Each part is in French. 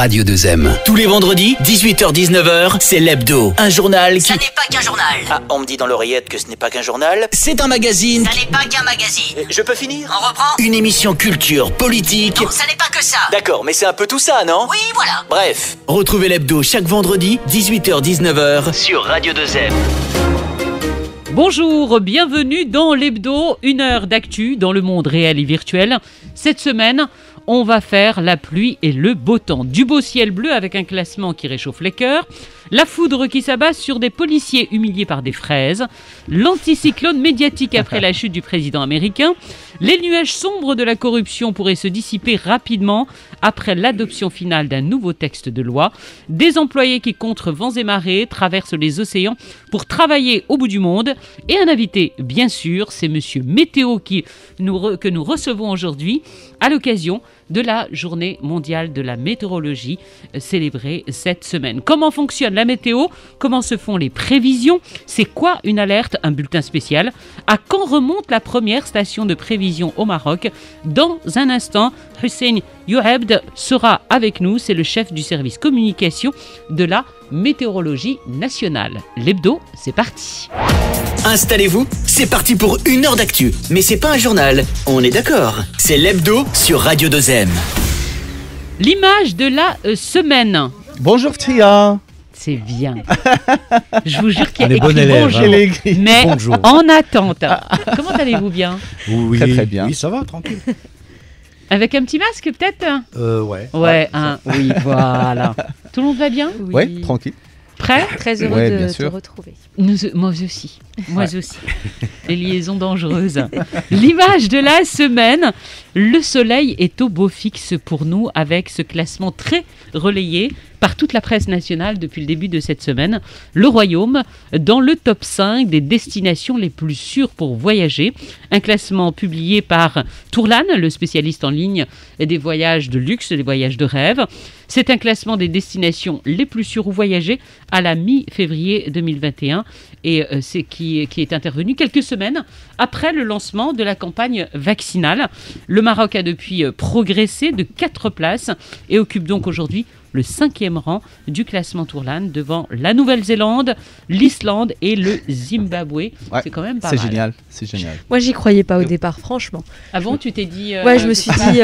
Radio 2M. Tous les vendredis, 18h-19h, c'est l'hebdo. Un journal qui... Ça n'est pas qu'un journal. Ah, on me dit dans l'oreillette que ce n'est pas qu'un journal. C'est un magazine. Ça n'est pas qu'un magazine. Je peux finir? On reprend. Une émission culture, politique... Non, ça n'est pas que ça. D'accord, mais c'est un peu tout ça, non? Oui, voilà. Bref. Retrouvez l'hebdo chaque vendredi, 18h-19h, sur Radio 2M. Bonjour, bienvenue dans l'hebdo, une heure d'actu dans le monde réel et virtuel. Cette semaine, on va faire la pluie et le beau temps. Du beau ciel bleu avec un classement qui réchauffe les cœurs, la foudre qui s'abat sur des policiers humiliés par des fraises, l'anticyclone médiatique après la chute du président américain, les nuages sombres de la corruption pourraient se dissiper rapidement après l'adoption finale d'un nouveau texte de loi, des employés qui contre vents et marées traversent les océans pour travailler au bout du monde. Et un invité, bien sûr, c'est Monsieur Météo que nous recevons aujourd'hui à l'occasion de la Journée mondiale de la météorologie célébrée cette semaine. Comment fonctionne la météo? Comment se font les prévisions? C'est quoi une alerte? Un bulletin spécial? À quand remonte la première station de prévision au Maroc? Dans un instant, Houcine Youabed sera avec nous. C'est le chef du service communication de la météorologie nationale. L'hebdo, c'est parti. Installez-vous, c'est parti pour une heure d'actu. Mais c'est pas un journal, on est d'accord. C'est l'hebdo sur Radio 2M. L'image de la semaine. Bonjour Tria. C'est bien. Je vous jure qu'il y a écrit élève, bonjour, mais bonjour. En attente. Comment allez-vous bien? Oui, très, très bien. Oui, ça va, tranquille. Avec un petit masque peut-être? Ouais, oui, voilà. Tout le monde va bien? Oui, ouais, tranquille. Prêt? Très heureux de te retrouver. Moi aussi. Les liaisons dangereuses. L'image de la semaine. Le soleil est au beau fixe pour nous avec ce classement très relayé par toute la presse nationale depuis le début de cette semaine. Le Royaume dans le top 5 des destinations les plus sûres pour voyager. Un classement publié par Tourlane, le spécialiste en ligne des voyages de luxe, des voyages de rêve. C'est un classement des destinations les plus sûres où voyager à la mi-février 2021 et c'est qui est intervenu quelques semaines après le lancement de la campagne vaccinale. Le Maroc a depuis progressé de 4 places et occupe donc aujourd'hui le 5e rang du classement Tourlane devant la Nouvelle-Zélande, l'Islande et le Zimbabwe. Ouais, c'est quand même pas mal. C'est génial. Moi, j'y croyais pas au départ, franchement. Avant, tu t'es dit... ouais, je me suis dit... fake.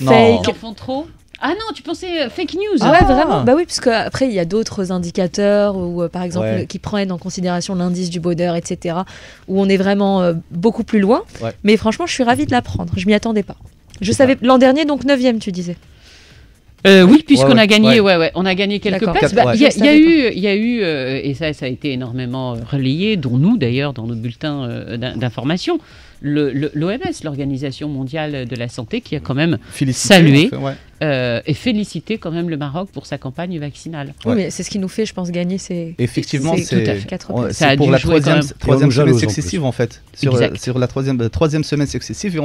Ils font trop. Ah non, tu pensais fake news. Ah ouais, vraiment. Bah oui, parce qu'après, il y a d'autres indicateurs, où, par exemple, qui prennent en considération l'indice du Bauder, etc., où on est vraiment beaucoup plus loin. Ouais. Mais franchement, je suis ravie de l'apprendre. Je m'y attendais pas. Je savais l'an dernier, donc 9e, tu disais. Oui, puisqu'on a gagné, on a gagné quelques places. Il y a eu, et ça a été énormément relayé, dont nous d'ailleurs dans nos bulletins d'information. L'OMS, l'Organisation mondiale de la Santé, qui a quand même félicité quand même le Maroc pour sa campagne vaccinale. Ouais. Oui, mais c'est ce qui nous fait, je pense, gagner. Effectivement, c'est pour la troisième semaine successive, en fait. Sur la troisième semaine successive,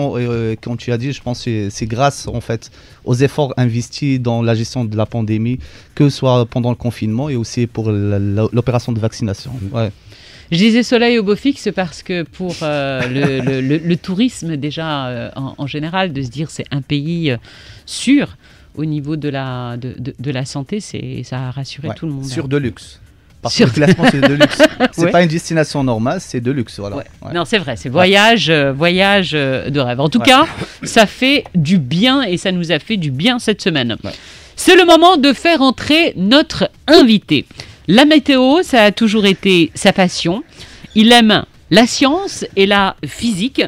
quand tu as dit, je pense que c'est grâce, en fait, aux efforts investis dans la gestion de la pandémie, que ce soit pendant le confinement et aussi pour l'opération de vaccination. Ouais. Je disais soleil au beau fixe parce que pour le tourisme déjà en général, de se dire c'est un pays sûr au niveau de la santé, ça a rassuré tout le monde. Sûr de luxe. Parce que le classement, c'est de luxe. C'est pas une destination normale, c'est de luxe. Voilà. Ouais. Ouais. Non, c'est vrai, c'est voyage de rêve. En tout cas, ça fait du bien et ça nous a fait du bien cette semaine. Ouais. C'est le moment de faire entrer notre invité. La météo, ça a toujours été sa passion. Il aime la science et la physique.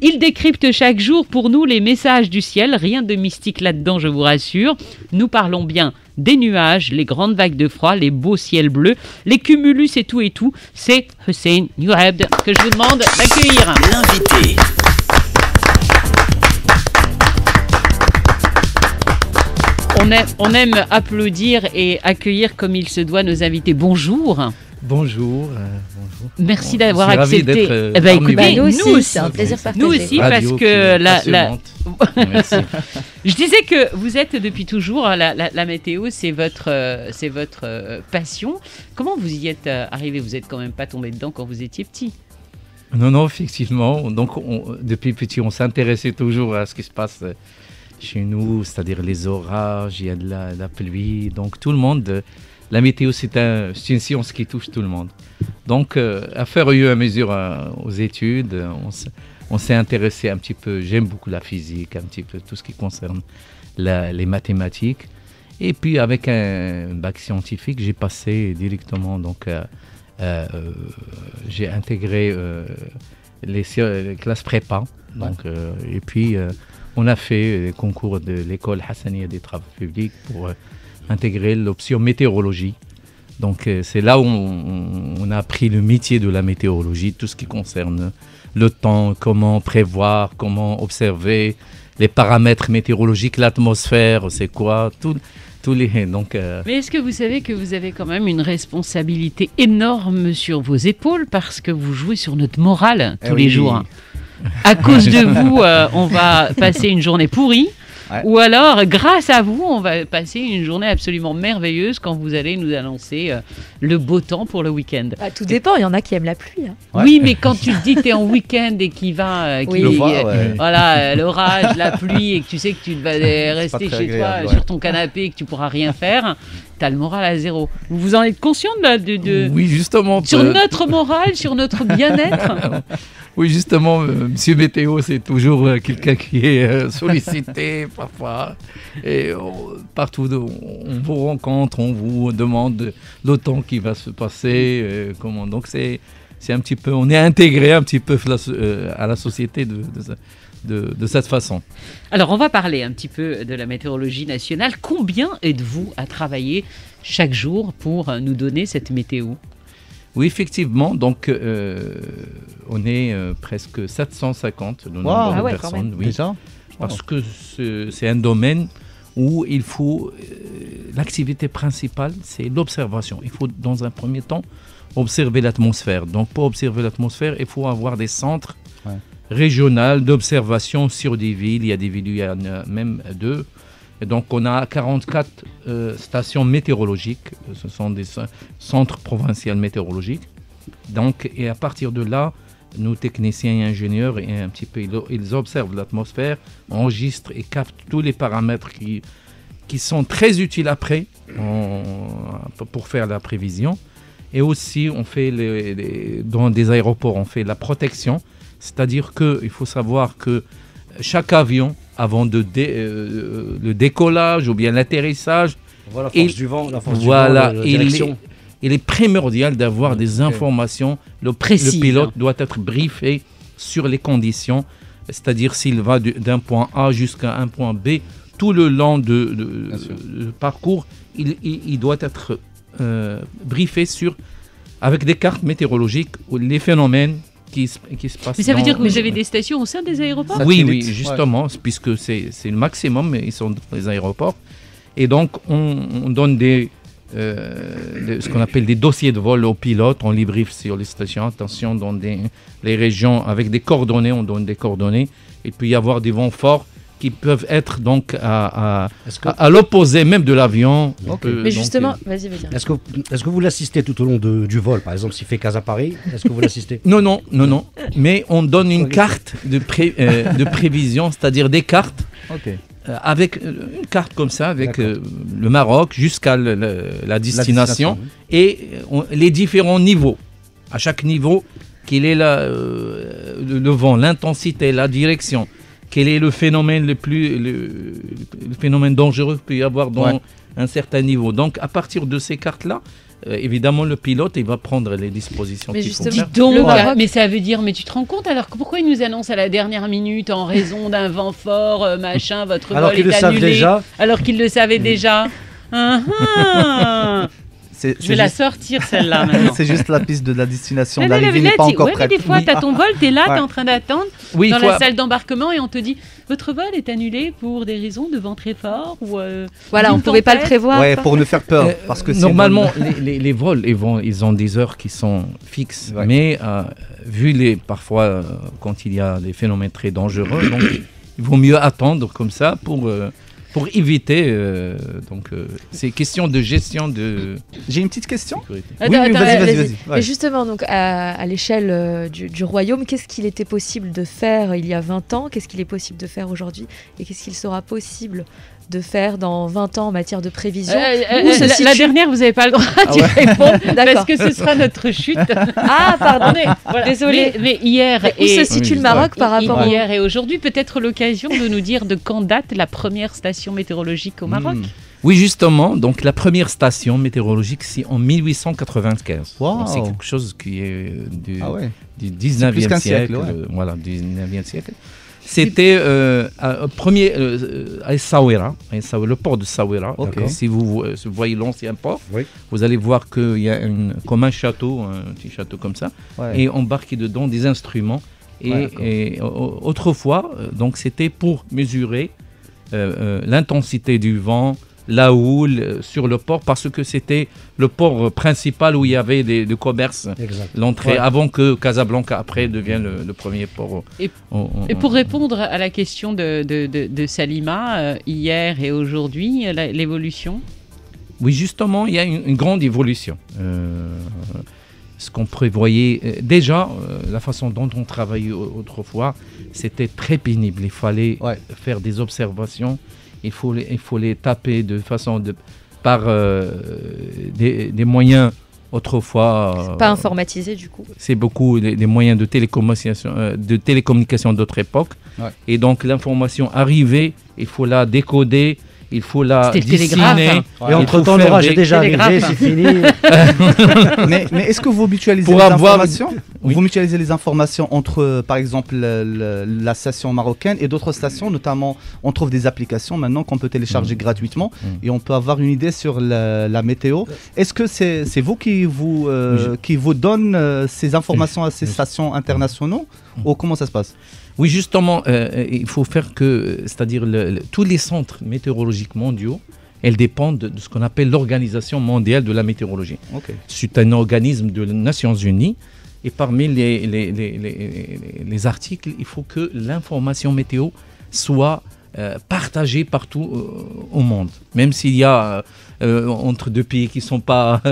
Il décrypte chaque jour pour nous les messages du ciel. Rien de mystique là-dedans, je vous rassure. Nous parlons bien des nuages, les grandes vagues de froid, les beaux ciels bleus, les cumulus et tout. C'est Houcine Youabed que je vous demande d'accueillir. L'invité. On aime applaudir et accueillir comme il se doit nos invités. Bonjour. Bonjour. Merci d'avoir accepté. Nous aussi, c'est un plaisir partagé. Nous aussi, Radio parce que Merci. Je disais que vous êtes depuis toujours la météo, c'est votre passion. Comment vous y êtes arrivé? Vous n'êtes quand même pas tombé dedans quand vous étiez petit? Non, effectivement. Donc, depuis petit, on s'intéressait toujours à ce qui se passe chez nous, c'est-à-dire les orages, il y a de la pluie, donc tout le monde, la météo c'est une science qui touche tout le monde. Donc à faire eu à mesure aux études, on s'est intéressé un petit peu, j'aime beaucoup la physique, un petit peu tout ce qui concerne les mathématiques. Et puis avec un bac scientifique, j'ai passé directement, donc j'ai intégré les classes prépa, donc, et puis on a fait le concours de l'école Hassania des travaux publics pour intégrer l'option météorologie. Donc c'est là où on a appris le métier de la météorologie, tout ce qui concerne le temps, comment prévoir, comment observer, les paramètres météorologiques, l'atmosphère, c'est quoi, tous les... Donc, Mais est-ce que vous savez que vous avez quand même une responsabilité énorme sur vos épaules parce que vous jouez sur notre morale tous les jours. À cause de vous, on va passer une journée pourrie. Ouais. Ou alors, grâce à vous, on va passer une journée absolument merveilleuse quand vous allez nous annoncer le beau temps pour le week-end. Bah, tout dépend, il y en a qui aiment la pluie. Hein. Ouais. Oui, mais quand tu te dis que tu es en week-end et qu'il va... Voilà, l'orage, la pluie, et que tu sais que tu vas rester chez toi, sur ton canapé, et que tu ne pourras rien faire, tu as le moral à zéro. Vous en êtes conscient de... Oui, justement. Sur notre morale, sur notre bien-être. Oui, justement, monsieur météo, c'est toujours quelqu'un qui est sollicité parfois. Et partout, on vous rencontre, on vous demande le temps qui va se passer. Comment. Donc, c'est un petit peu, on est intégré un petit peu à la société de cette façon. Alors, on va parler un petit peu de la météorologie nationale. Combien êtes-vous à travailler chaque jour pour nous donner cette météo ? Oui, effectivement, donc on est presque 750 de nombre de personnes, oui, parce que c'est un domaine où il faut, l'activité principale, c'est l'observation. Il faut dans un premier temps observer l'atmosphère. Donc pour observer l'atmosphère, il faut avoir des centres régionaux d'observation sur des villes. Il y a des villes, il y en a même deux. Et donc on a 44 stations météorologiques, ce sont des centres provinciaux météorologiques. Donc, et à partir de là, nos techniciens et ingénieurs, et un petit peu, ils observent l'atmosphère, enregistrent et captent tous les paramètres qui sont très utiles après pour faire la prévision. Et aussi, on fait dans des aéroports, on fait la protection, c'est-à-dire qu'il faut savoir que chaque avion, avant le décollage ou bien l'atterrissage, il est primordial d'avoir des informations. Précises. Le pilote doit être briefé sur les conditions, c'est-à-dire s'il va d'un point A jusqu'à un point B, tout le long du parcours, il doit être briefé avec des cartes météorologiques ou les phénomènes qui se passe. Mais ça veut dire que vous avez des stations au sein des aéroports ? Oui, justement, puisque c'est le maximum, ils sont dans les aéroports. Et donc, on donne ce qu'on appelle des dossiers de vol aux pilotes, on les briefe sur les stations. Attention, dans les régions avec des coordonnées, on donne des coordonnées. Il peut y avoir des vents forts qui peuvent être donc à l'opposé même de l'avion. Mais justement, vas-y. Est-ce que vous l'assistez tout au long du vol, par exemple, s'il fait Casa Paris, est-ce que vous l'assistez? Non. Mais on donne une carte de prévision, c'est-à-dire des cartes, avec une carte comme ça, avec le Maroc jusqu'à la destination, et les différents niveaux. À chaque niveau, quel est le vent, l'intensité, la direction. Quel est le phénomène le phénomène dangereux qu'il peut y avoir dans un certain niveau. Donc, à partir de ces cartes-là, évidemment, le pilote, il va prendre les dispositions qu'il faut faire. Mais ça veut dire, mais tu te rends compte, alors pourquoi il nous annonce à la dernière minute en raison d'un vent fort, machin, votre vol est annulé, alors qu'il le savait déjà. Je vais la sortir celle-là maintenant. C'est juste la piste de la destination. L'arrivée n'est pas encore prête. Mais des fois, tu as ton vol, tu es là, tu es en train d'attendre dans la salle d'embarquement et on te dit votre vol est annulé pour des raisons de vent très fort. On ne pouvait pas le prévoir. Pour ne faire peur. Parce que normalement, les vols, ils ont des heures qui sont fixes. Ouais. Mais parfois, quand il y a des phénomènes très dangereux, donc, il vaut mieux attendre comme ça pour... pour éviter ces questions de gestion de... J'ai une petite question. Vas-y. Et justement, donc, à l'échelle du royaume, qu'est-ce qu'il était possible de faire il y a 20 ans? Qu'est-ce qu'il est possible de faire aujourd'hui? Et qu'est-ce qu'il sera possible de faire dans 20 ans en matière de prévision? La dernière, vous n'avez pas le droit d'y répondre, parce que ce sera notre chute. Ah, pardon, voilà. Désolée. Mais hier... Où se situe le Maroc par rapport à... Hier et aujourd'hui, peut-être l'occasion de nous dire de quand date la première station météorologique au Maroc. Oui, justement, donc la première station météorologique, c'est en 1895. Wow. C'est quelque chose qui est du 19e siècle. Voilà, du 19e siècle. C'était à Essaouira, le port de Essaouira. Okay. Si vous voyez l'ancien port, vous allez voir qu'il y a comme un château, un petit château comme ça, et embarqué dedans des instruments. Et autrefois, donc, c'était pour mesurer l'intensité du vent, la houle sur le port, parce que c'était le port principal où il y avait des commerces, l'entrée, avant que Casablanca après devienne le premier port. Et pour répondre à la question de Salima, hier et aujourd'hui, l'évolution? Oui, justement, il y a une grande évolution. Ce qu'on prévoyait, déjà, la façon dont on travaillait autrefois, c'était très pénible. Il fallait faire des observations. Il faut les taper de façon par des moyens autrefois. C'est pas informatisé du coup. C'est beaucoup des moyens de télécommunication d'autre époque. Ouais. Et donc l'information arrivée, il faut la décoder. Il faut la dessiner. Hein. Et entre-temps, l'orage est déjà arrivé, c'est fini. mais est-ce que vous mutualisez Vous mutualisez les informations entre, par exemple, la station marocaine et d'autres stations, notamment, on trouve des applications maintenant qu'on peut télécharger gratuitement et on peut avoir une idée sur la météo. Est-ce que c'est vous qui vous donne ces informations à ces stations internationaux ou comment ça se passe? Oui, justement, il faut faire que, c'est-à-dire tous les centres météorologiques mondiaux, elles dépendent de ce qu'on appelle l'Organisation mondiale de la météorologie. Okay. C'est un organisme de les Nations Unies, et parmi les articles, il faut que l'information météo soit partagée partout au monde. Même s'il y a entre deux pays qui ne sont pas...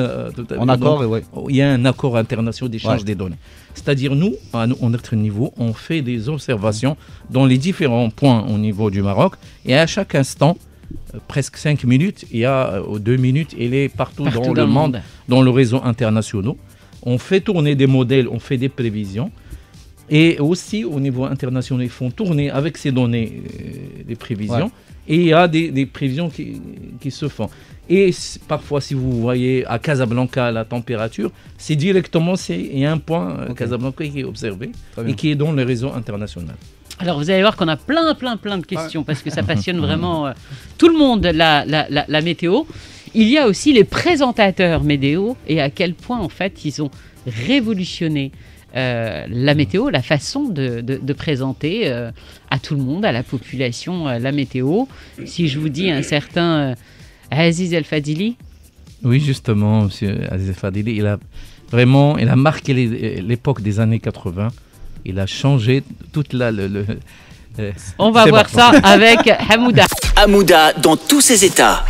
Il y a un accord international d'échange des données. C'est-à-dire, nous, à notre niveau, on fait des observations dans les différents points au niveau du Maroc. Et à chaque instant, presque 5 minutes, il y a 2 minutes, il est partout dans le monde, dans le réseau international. On fait tourner des modèles, on fait des prévisions. Et aussi, au niveau international, ils font tourner avec ces données des prévisions. Ouais. Et il y a des prévisions qui se font. Et parfois, si vous voyez à Casablanca la température, c'est directement, il y a un point Casablanca qui est observé et qui est dans le réseau international. Alors, vous allez voir qu'on a plein de questions parce que ça passionne vraiment tout le monde, la météo. Il y a aussi les présentateurs météo et à quel point, en fait, ils ont révolutionné la météo, la façon de présenter à tout le monde, à la population, la météo. Si je vous dis un certain Aziz El Fadili. Oui, justement, monsieur Aziz El Fadili, il a marqué l'époque des années 80. Il a changé toute on va voir ça avec Hamouda. Hamouda dans tous ses états.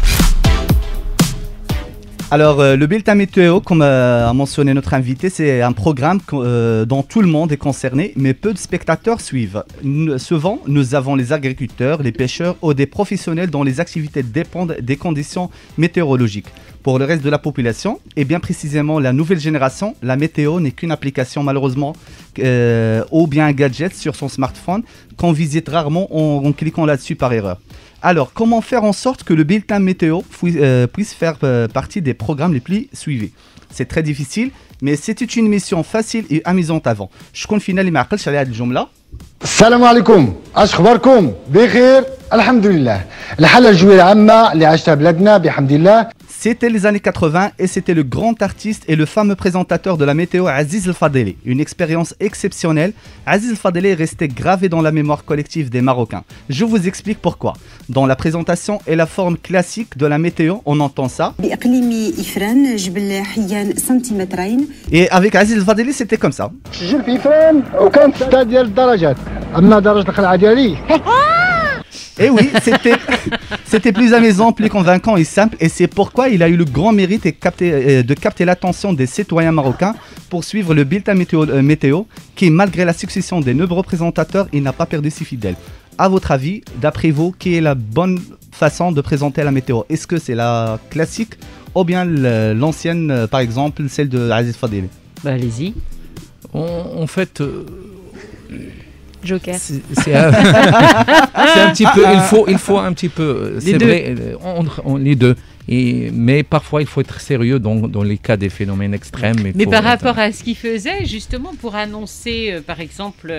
Alors, le bulletin météo, comme a mentionné notre invité, c'est un programme dont tout le monde est concerné, mais peu de spectateurs suivent. Souvent, nous avons les agriculteurs, les pêcheurs ou des professionnels dont les activités dépendent des conditions météorologiques. Pour le reste de la population, et bien précisément la nouvelle génération, la météo n'est qu'une application malheureusement ou bien un gadget sur son smartphone qu'on visite rarement en cliquant là-dessus par erreur. Alors, comment faire en sorte que le bulletin météo puisse faire partie des programmes les plus suivis? C'est très difficile, mais c'était une mission facile et amusante avant. Je compte finalement à l'aqal à cette jumla. السلام عليكم اش اخباركم بخير الحمد لله الحاله الجويه العامه اللي عاشتها بلادنا بحمد الله. C'était les années 80 et c'était le grand artiste et le fameux présentateur de la météo Aziz El Fadili. Une expérience exceptionnelle. Aziz El Fadili est resté gravé dans la mémoire collective des Marocains. Je vous explique pourquoi. Dans la présentation et la forme classique de la météo, on entend ça. Et avec Aziz El Fadili, c'était comme ça. Et oui, c'était plus amusant, plus convaincant et simple. Et c'est pourquoi il a eu le grand mérite de capter l'attention des citoyens marocains pour suivre le bulletin météo qui, malgré la succession des nombreux présentateurs, il n'a pas perdu ses fidèles. À votre avis, d'après vous, quelle est la bonne façon de présenter la météo? Est-ce que c'est la classique ou bien l'ancienne, par exemple, celle de Aziz Fadili? Bah, allez-y. En fait... Joker. C'est un petit peu, il faut un petit peu, c'est vrai, les deux. Mais parfois, il faut être sérieux dans les cas des phénomènes extrêmes. Mais par rapport à ce qu'il faisait, justement, pour annoncer, par exemple,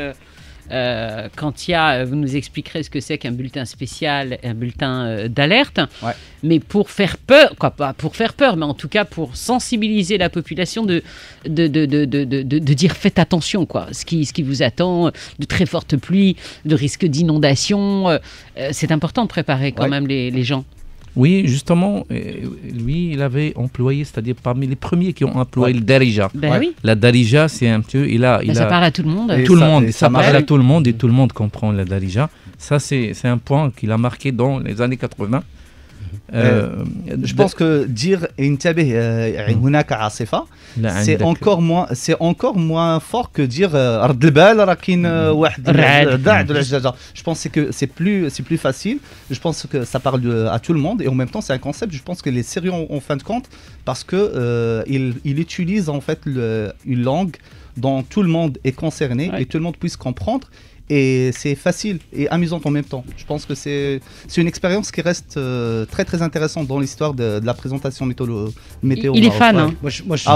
quand il y a, vous nous expliquerez ce que c'est qu'un bulletin spécial, un bulletin d'alerte, ouais. Mais pour faire peur, quoi, pas pour faire peur, mais en tout cas pour sensibiliser la population de dire faites attention, quoi, ce qui vous attend, de très fortes pluies, de risque d'inondation, c'est important de préparer quand ouais. même les gens. Oui, justement, lui, il avait employé, c'est-à-dire parmi les premiers qui ont employé ouais. le Darija. Ben ouais. oui. La Darija, c'est un peu... Ça parle à tout le monde. Ça parle à tout le monde et tout le monde comprend la Darija. Ça, c'est un point qu'il a marqué dans les années 80. Je pense que dire c'est encore moins fort que dire je pense que c'est plus facile. Je pense que ça parle à tout le monde et en même temps c'est un concept. Je pense que les sérieux en fin de compte parce que il utilise en fait une langue dont tout le monde est concerné ouais. et tout le monde puisse comprendre. Et c'est facile et amusant en même temps. Je pense que c'est une expérience qui reste très très intéressante dans l'histoire de la présentation météo. Il est fan. Hein. Moi,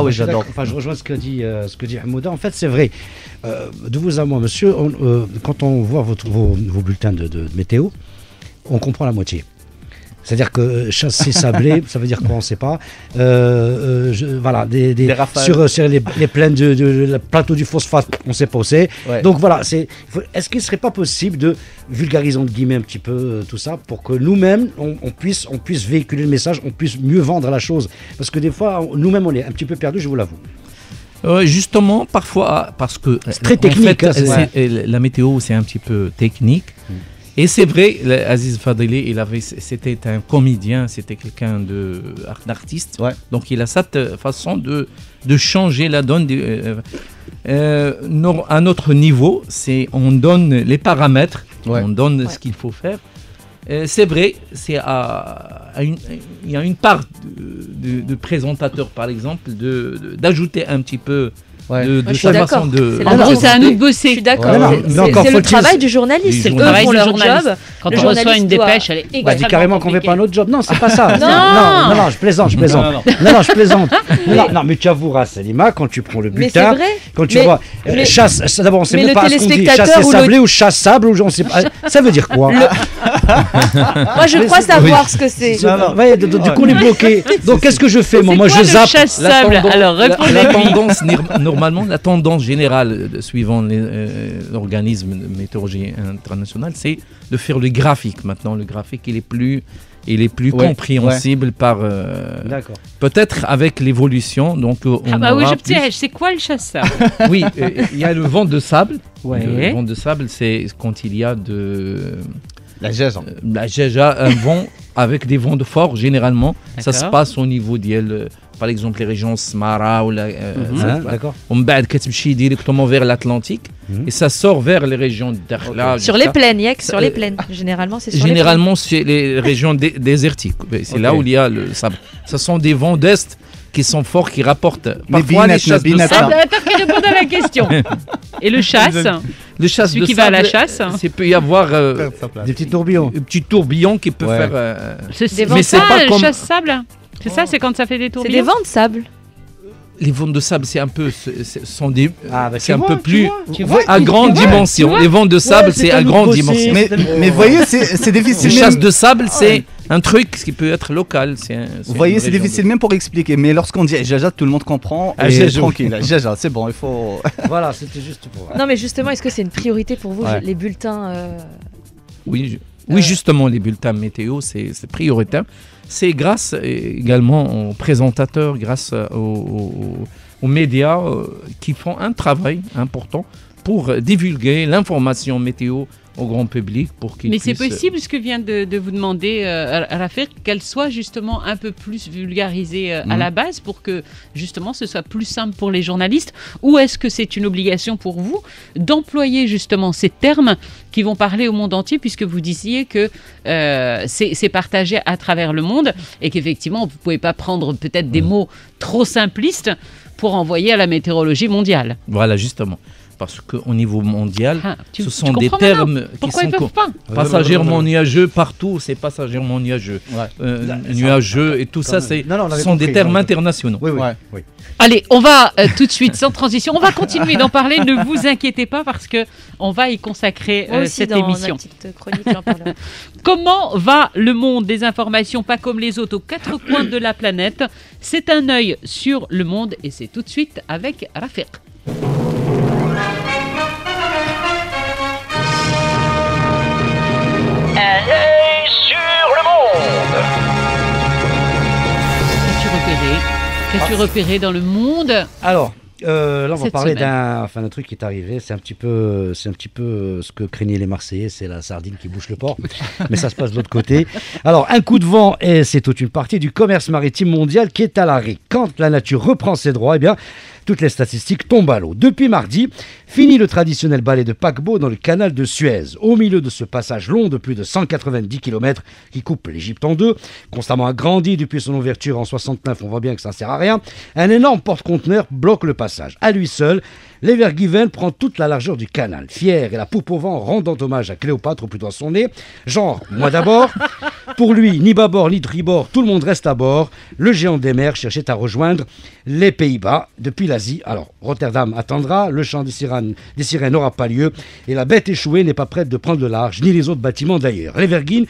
j'adore. Enfin, je rejoins ce que dit Hamouda. En fait, c'est vrai. De vous à moi, monsieur, quand on voit vos bulletins de météo, on comprend la moitié. C'est-à-dire que châssis sablé, ça veut dire quoi? On ne sait pas. Voilà, des sur les plaines le plateau du phosphate, on ne sait pas où c'est. Ouais. Donc voilà, est-ce qu'il ne serait pas possible de vulgariser entre guillemets un petit peu tout ça pour que nous-mêmes, on puisse véhiculer le message, on puisse mieux vendre la chose? Parce que des fois, nous-mêmes, on est un petit peu perdus, je vous l'avoue. Justement, parfois, parce que... C'est très technique. En fait, la météo, c'est un petit peu technique. Et c'est vrai, Aziz Fadili, c'était un comédien, c'était quelqu'un d'artiste. Ouais. Donc il a cette façon de changer la donne. À notre niveau, on donne les paramètres, ouais. on donne ouais. ce qu'il faut faire. C'est vrai, il y a une part de présentateurs, par exemple, d'ajouter un petit peu... Ouais. de sa façon de... En gros, c'est à nous de bosser. Je suis d'accord. C'est le travail du journaliste. C'est eux qui font leur job. Quand on reçoit une dépêche, elle est extrêmement compliquée. Carrément qu'on ne fait pas notre job. Non, c'est pas ça. Non, je plaisante. Non, je plaisante. Non, mais tu avoueras, Salima, quand tu prends le butin, quand tu vois chasse... D'abord, on ne sait même pas ce qu'on dit. Chasse sablée ou chasse sable. Ça veut dire quoi? Moi, je crois savoir ce que c'est. Du coup, on est bloqué. Donc, qu'est-ce que je fais? Moi, je zappe. Chasse sable. Alors, répondez-moi. La tendance normalement, la tendance générale, suivant l'organisme de météorologie internationale, c'est de faire le graphique. Maintenant, le graphique, il est plus ouais, compréhensible ouais. par... peut-être avec l'évolution. Donc, c'est quoi le chasseur? Oui, il y a le vent de sable. Ouais. Le vent de sable, c'est quand il y a de... La jaja, un vent avec des vents de fort, généralement. Ça se passe au niveau d'Yel. Par exemple, les régions Smara ou on va directement vers l'Atlantique et ça sort vers les régions d'Dakhla. Okay. Sur les plaines, généralement, c'est sur les plaines. Généralement, c'est les régions désertiques. C'est okay. là où il y a le sable. Ce sont des vents d'Est qui sont forts, qui rapportent parfois les chasses de sable. Attends qu'il réponde à la question. Et le chasse? Le chasse celui de qui sable, va à la chasse, il peut y avoir des petits tourbillons. Des petits tourbillons qui peuvent faire... mais c'est pas comme... chasse sable. C'est ça, c'est quand ça fait des tourbillons. C'est des vents de sable. Les vents de sable, c'est un peu, à grande dimension. Les vents de sable, c'est à grande dimension. Mais voyez, c'est difficile. Les chasses de sable, c'est un truc qui peut être local. Vous voyez, c'est difficile même pour expliquer. Mais lorsqu'on dit Jaja, tout le monde comprend. Tranquille, Jaja, c'est bon, il faut. Voilà, c'était juste pour. Non, mais justement, est-ce que c'est une priorité pour vous les bulletins? Oui, justement, les bulletins météo, c'est prioritaire. C'est grâce également aux présentateurs, grâce aux médias qui font un travail important pour divulguer l'information météo au grand public pour qu'ils puissent... Mais c'est possible ce que vient de vous demander Rafik, qu'elle soit justement un peu plus vulgarisée à la base pour que justement ce soit plus simple pour les journalistes, ou est-ce que c'est une obligation pour vous d'employer justement ces termes qui vont parler au monde entier, puisque vous disiez que c'est partagé à travers le monde et qu'effectivement vous ne pouvez pas prendre peut-être des mots trop simplistes pour envoyer à la météorologie mondiale. Voilà, justement. Parce qu'au niveau mondial, ce sont des termes qui sont passagèrement nuageux partout, c'est passagèrement nuageux. Ouais. Nuageux et tout ça, ce sont des termes internationaux. Oui, oui. Ouais. Oui. Allez, on va tout de suite, sans transition, on va continuer d'en parler, ne vous inquiétez pas parce qu'on va y consacrer cette émission. Ma petite chronique, j'en parle. Comment va le monde des informations, pas comme les autres, aux quatre coins de la planète? C'est un œil sur le monde et c'est tout de suite avec Rafik. Un œil sur le monde. Qu'as-tu repéré dans le monde? Alors, là on va parler d'un truc qui est arrivé. C'est un petit peu ce que craignaient les Marseillais, c'est la sardine qui bouche le porc. Mais ça se passe de l'autre côté. Alors, un coup de vent et c'est toute une partie du commerce maritime mondial qui est à l'arrêt. Quand la nature reprend ses droits, eh bien... toutes les statistiques tombent à l'eau. Depuis mardi, fini le traditionnel balai de paquebot dans le canal de Suez. Au milieu de ce passage long de plus de 190 km qui coupe l'Égypte en deux, constamment agrandi depuis son ouverture en 69, on voit bien que ça ne sert à rien, un énorme porte-conteneur bloque le passage. À lui seul, l'Evergiven prend toute la largeur du canal. Fier et la poupe au vent rendant hommage à Cléopâtre ou plutôt à son nez. Genre, moi d'abord. Pour lui, ni bâbord ni tribord, tout le monde reste à bord. Le géant des mers cherchait à rejoindre les Pays-Bas depuis la... Alors, Rotterdam attendra, le chant des sirènes n'aura pas lieu et la bête échouée n'est pas prête de prendre le large, ni les autres bâtiments d'ailleurs. L'Evergiven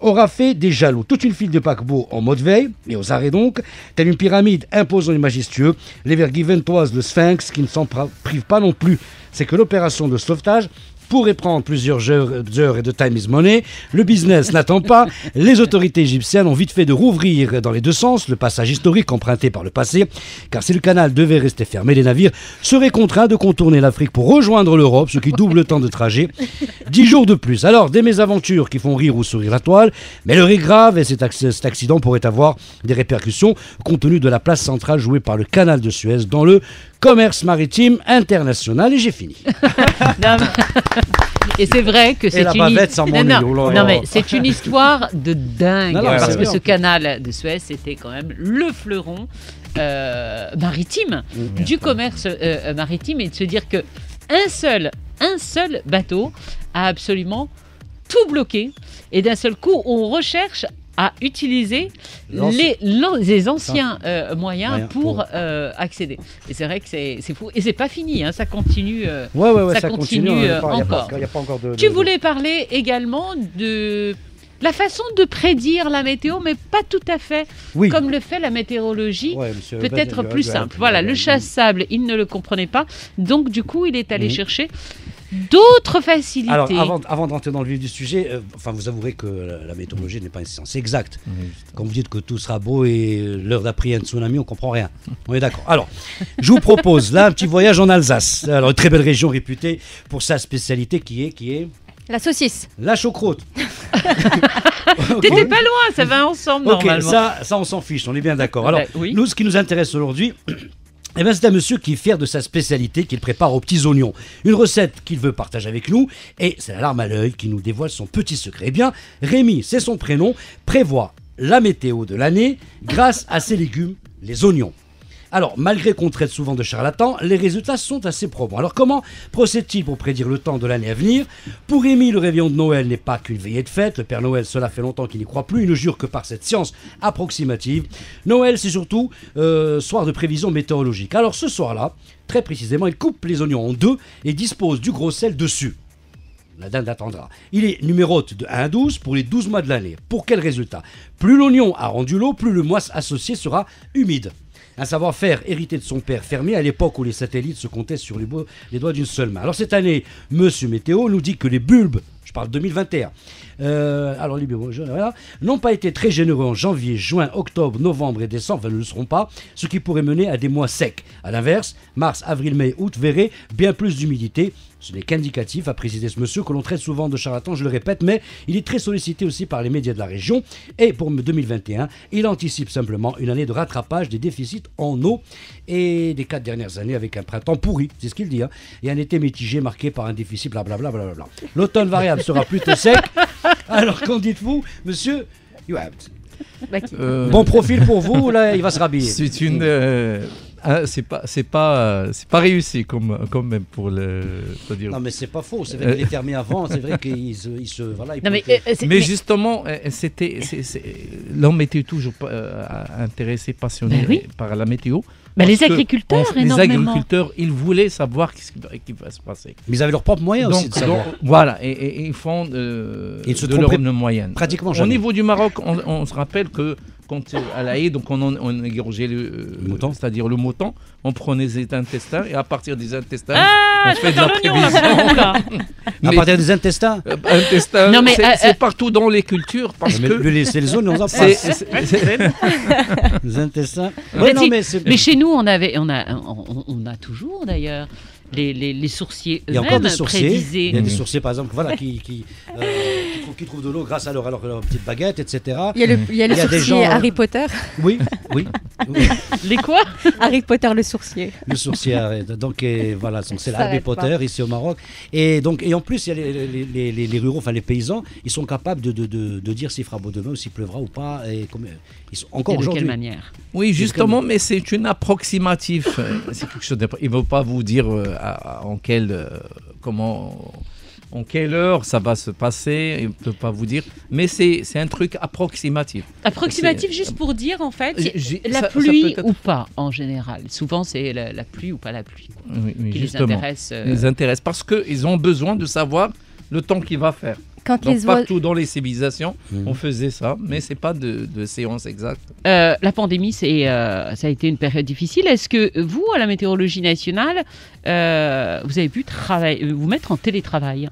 aura fait des jaloux. Toute une file de paquebots en mode veille, et aux arrêts donc, telle une pyramide imposant et majestueux, l'Evergiven toise le sphinx qui ne s'en prive pas non plus. C'est que l'opération de sauvetage pourrait prendre plusieurs heures et de time is money. Le business n'attend pas. Les autorités égyptiennes ont vite fait de rouvrir dans les deux sens le passage historique emprunté par le passé, car si le canal devait rester fermé, les navires seraient contraints de contourner l'Afrique pour rejoindre l'Europe, ce qui double le temps de trajet. 10 jours de plus. Alors, des mésaventures qui font rire ou sourire la toile, mais l'heure est grave et cet accident pourrait avoir des répercussions compte tenu de la place centrale jouée par le canal de Suez dans le commerce maritime international. Et j'ai fini. Et c'est vrai que c'est une histoire de dingue, parce que ce canal de Suez, c'était quand même le fleuron maritime, du commerce maritime, et de se dire que un seul bateau a absolument tout bloqué, et d'un seul coup, on recherche à utiliser les anciens moyens pour accéder. Et c'est vrai que c'est fou. Et c'est pas fini, hein, ça continue. Ça continue encore. Tu voulais parler également de la façon de prédire la météo, mais pas tout à fait comme le fait la météorologie, peut-être plus simple. Voilà, le chasse-sable, il ne le comprenait pas. Donc, du coup, il est allé chercher d'autres facilités. Alors, avant d'entrer dans le vif du sujet, vous avouerez que la météorologie n'est pas une science exacte. Quand vous dites que tout sera beau et l'heure d'après un tsunami, on ne comprend rien. On est d'accord. Alors, je vous propose là un petit voyage en Alsace. Alors, une très belle région réputée pour sa spécialité qui est la saucisse. La choucroute. T'étais pas loin, ça va ensemble normalement. Ça, on s'en fiche, on est bien d'accord. Alors, nous, ce qui nous intéresse aujourd'hui... Eh bien, c'est un monsieur qui est fier de sa spécialité qu'il prépare aux petits oignons. Une recette qu'il veut partager avec nous, et c'est la larme à l'œil qui nous dévoile son petit secret. Eh bien, Rémi, c'est son prénom, prévoit la météo de l'année grâce à ses légumes, les oignons. Alors, malgré qu'on traite souvent de charlatans, les résultats sont assez probants. Alors, comment procède-t-il pour prédire le temps de l'année à venir? Pour Rémi, le réveillon de Noël n'est pas qu'une veillée de fête. Le Père Noël, cela fait longtemps qu'il n'y croit plus. Il ne jure que par cette science approximative. Noël, c'est surtout soir de prévision météorologique. Alors, ce soir-là, très précisément, il coupe les oignons en deux et dispose du gros sel dessus. La dinde attendra. Il est numérote de 1 à 12 pour les 12 mois de l'année. Pour quel résultat? Plus l'oignon a rendu l'eau, plus le mois associé sera humide. Un savoir-faire hérité de son père fermier à l'époque où les satellites se comptaient sur les doigts d'une seule main. Alors cette année, Monsieur Météo nous dit que les bulbes je parle 2021, alors les libéraux, voilà, n'ont pas été très généreux en janvier, juin, octobre, novembre et décembre, enfin, ne le seront pas, ce qui pourrait mener à des mois secs. A l'inverse, mars, avril, mai, août verraient bien plus d'humidité. Ce n'est qu'indicatif, a précisé ce monsieur que l'on traite souvent de charlatan, je le répète, mais il est très sollicité aussi par les médias de la région. Et pour 2021, il anticipe simplement une année de rattrapage des déficits en eau et des 4 dernières années avec un printemps pourri, c'est ce qu'il dit, hein, et un été mitigé marqué par un déficit, blablabla. L'automne variable sera plutôt sec. Alors qu'en dites-vous, monsieur Youabed? Bon profil pour vous, là, il va se rhabiller. C'est une... C'est pas réussi comme même pour le. C'est-à-dire... Non mais c'est pas faux, c'est vrai qu'il est terminé avant, c'est vrai qu'il se voilà. Mais justement, l'homme était toujours intéressé, passionné par la météo. Mais les agriculteurs, ils voulaient savoir ce qui va se passer. Mais ils avaient leurs propres moyens aussi de savoir. Voilà, et ils font de leurs moyens. Pratiquement jamais. Au niveau du Maroc, on se rappelle que quand à La Haye, donc on égorgeait le mouton, c'est-à-dire le mouton, on prenait des intestins et à partir des intestins, on fait de la prévision. À partir des intestins, c'est partout dans les cultures parce que les zones, on en passe. Les intestins. Mais chez nous, on a toujours d'ailleurs. Les sourciers eux-mêmes prédisaient. Il y a des sourciers, par exemple, voilà, qui trouvent de l'eau grâce à leur petite baguette, etc. Il y a le sourcier Harry Potter. Oui. Les quoi? Harry Potter, le sourcier. Le sourcier, donc voilà, c'est Harry Potter ici au Maroc. Et donc, et en plus, il y a les ruraux, enfin les paysans, ils sont capables de dire s'il fera beau demain ou s'il pleuvra ou pas. Et encore aujourd'hui. De quelle manière? Oui, justement, mais c'est une approximative. C'est quelque chose. Ils ne vont pas vous dire. En quelle heure ça va se passer, il ne peut pas vous dire, mais c'est un truc approximatif. Approximatif juste pour dire en fait la pluie ou pas en général. Souvent c'est la pluie ou pas la pluie quoi, oui, qui justement les intéresse. Les intéresse parce qu'ils ont besoin de savoir le temps qu'il va faire. Donc, partout dans les civilisations, on faisait ça, mais ce n'est pas de séance exacte. La pandémie, ça a été une période difficile. Est-ce que vous, à la météorologie nationale, vous avez pu vous mettre en télétravail?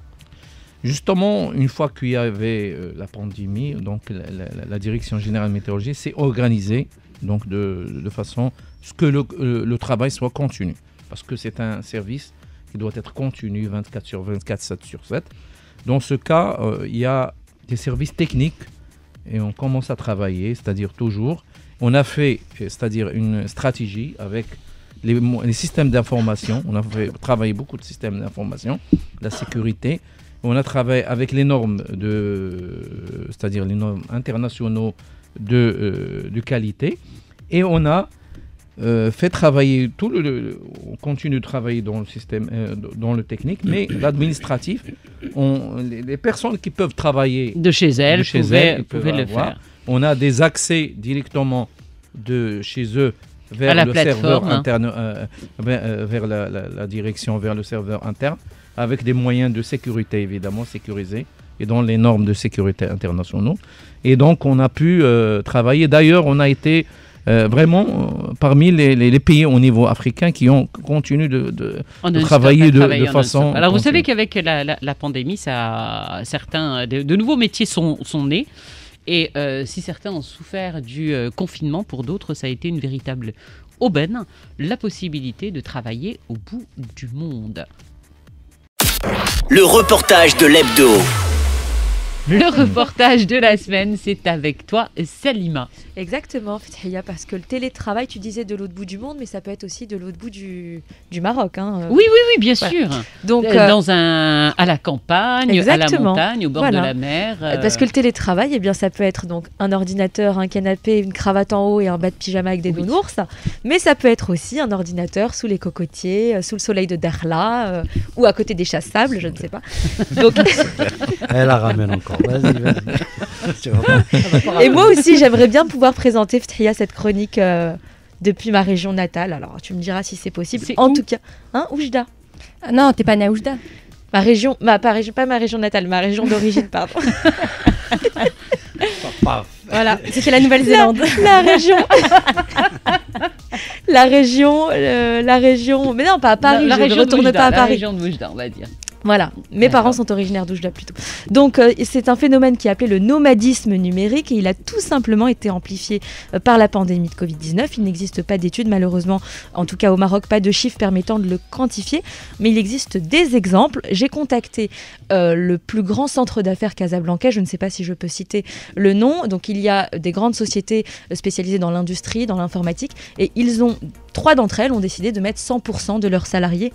Justement, une fois qu'il y avait la pandémie, donc la Direction Générale de Météorologie s'est organisée donc de façon à ce que le travail soit continu. Parce que c'est un service qui doit être continu 24 sur 24, 7 sur 7. Dans ce cas, il y a des services techniques et on commence à travailler, c'est-à-dire toujours. On a fait, c'est-à-dire une stratégie avec les systèmes d'information. On a travaillé beaucoup de systèmes d'information, la sécurité. On a travaillé avec les normes c'est-à-dire les normes internationaux de qualité. Et on a fait travailler tout on continue de travailler dans le système, dans le technique, mais l'administratif, les personnes qui peuvent travailler de chez elles, pouvaient le faire. On a des accès directement de chez eux vers le serveur interne, vers la direction, vers le serveur interne, avec des moyens de sécurité évidemment sécurisés et dans les normes de sécurité internationaux. Et donc on a pu travailler. D'ailleurs, on a été vraiment parmi les pays au niveau africain qui ont continué de travailler de façon... Alors vous savez qu'avec la pandémie, certains de nouveaux métiers sont nés. Et si certains ont souffert du confinement, pour d'autres, ça a été une véritable aubaine, la possibilité de travailler au bout du monde. Le reportage de l'hebdo. Le reportage de la semaine, c'est avec toi, Salima. Exactement, Fethia, parce que le télétravail, tu disais de l'autre bout du monde, mais ça peut être aussi de l'autre bout du Maroc. Hein. Oui, bien sûr. Donc, à la campagne, exactement, à la montagne, au bord de la mer. Parce que le télétravail, eh bien, ça peut être donc un ordinateur, un canapé, une cravate en haut et un bas de pyjama avec des nounours. Mais ça peut être aussi un ordinateur sous les cocotiers, sous le soleil de Darla, ou à côté des chassables, je ne sais pas. Donc... Elle la ramène encore. Vas-y. Et moi aussi, j'aimerais bien pouvoir présenter, Fethia, cette chronique depuis ma région natale. Alors, tu me diras si c'est possible. C'est en tout cas, hein, Oujda. Ah, non, t'es pas né à Oujda. Ma région, pas ma région natale, ma région d'origine, pardon. Voilà, c'était la Nouvelle-Zélande. La région. La région. Mais non, pas à Paris. Je ne retourne pas à Paris. La région de Moujda, on va dire. Voilà, mes parents sont originaires d'Oujda plutôt. Donc c'est un phénomène qui est appelé le nomadisme numérique et il a tout simplement été amplifié par la pandémie de Covid-19. Il n'existe pas d'études malheureusement, en tout cas au Maroc, pas de chiffres permettant de le quantifier, mais il existe des exemples. J'ai contacté le plus grand centre d'affaires Casablanca, je ne sais pas si je peux citer le nom. Donc il y a des grandes sociétés spécialisées dans l'industrie, dans l'informatique et ils ont... 3 d'entre elles ont décidé de mettre 100% de leurs salariés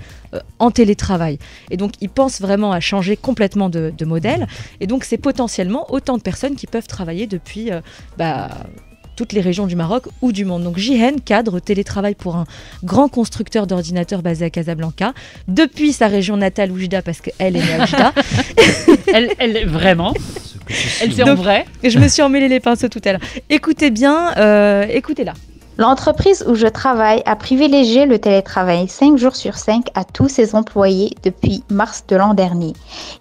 en télétravail. Et donc, ils pensent vraiment à changer complètement de modèle. Et donc, c'est potentiellement autant de personnes qui peuvent travailler depuis toutes les régions du Maroc ou du monde. Donc, JN, cadre télétravail pour un grand constructeur d'ordinateurs basé à Casablanca, depuis sa région natale, Oujda, parce qu'elle est née à Oujda. Elle est vraiment... Elle est en vrai. Je me suis emmêlée les pinceaux tout à l'heure. Écoutez bien, écoutez-la. L'entreprise où je travaille a privilégié le télétravail 5 jours sur 5 à tous ses employés depuis mars de l'an dernier.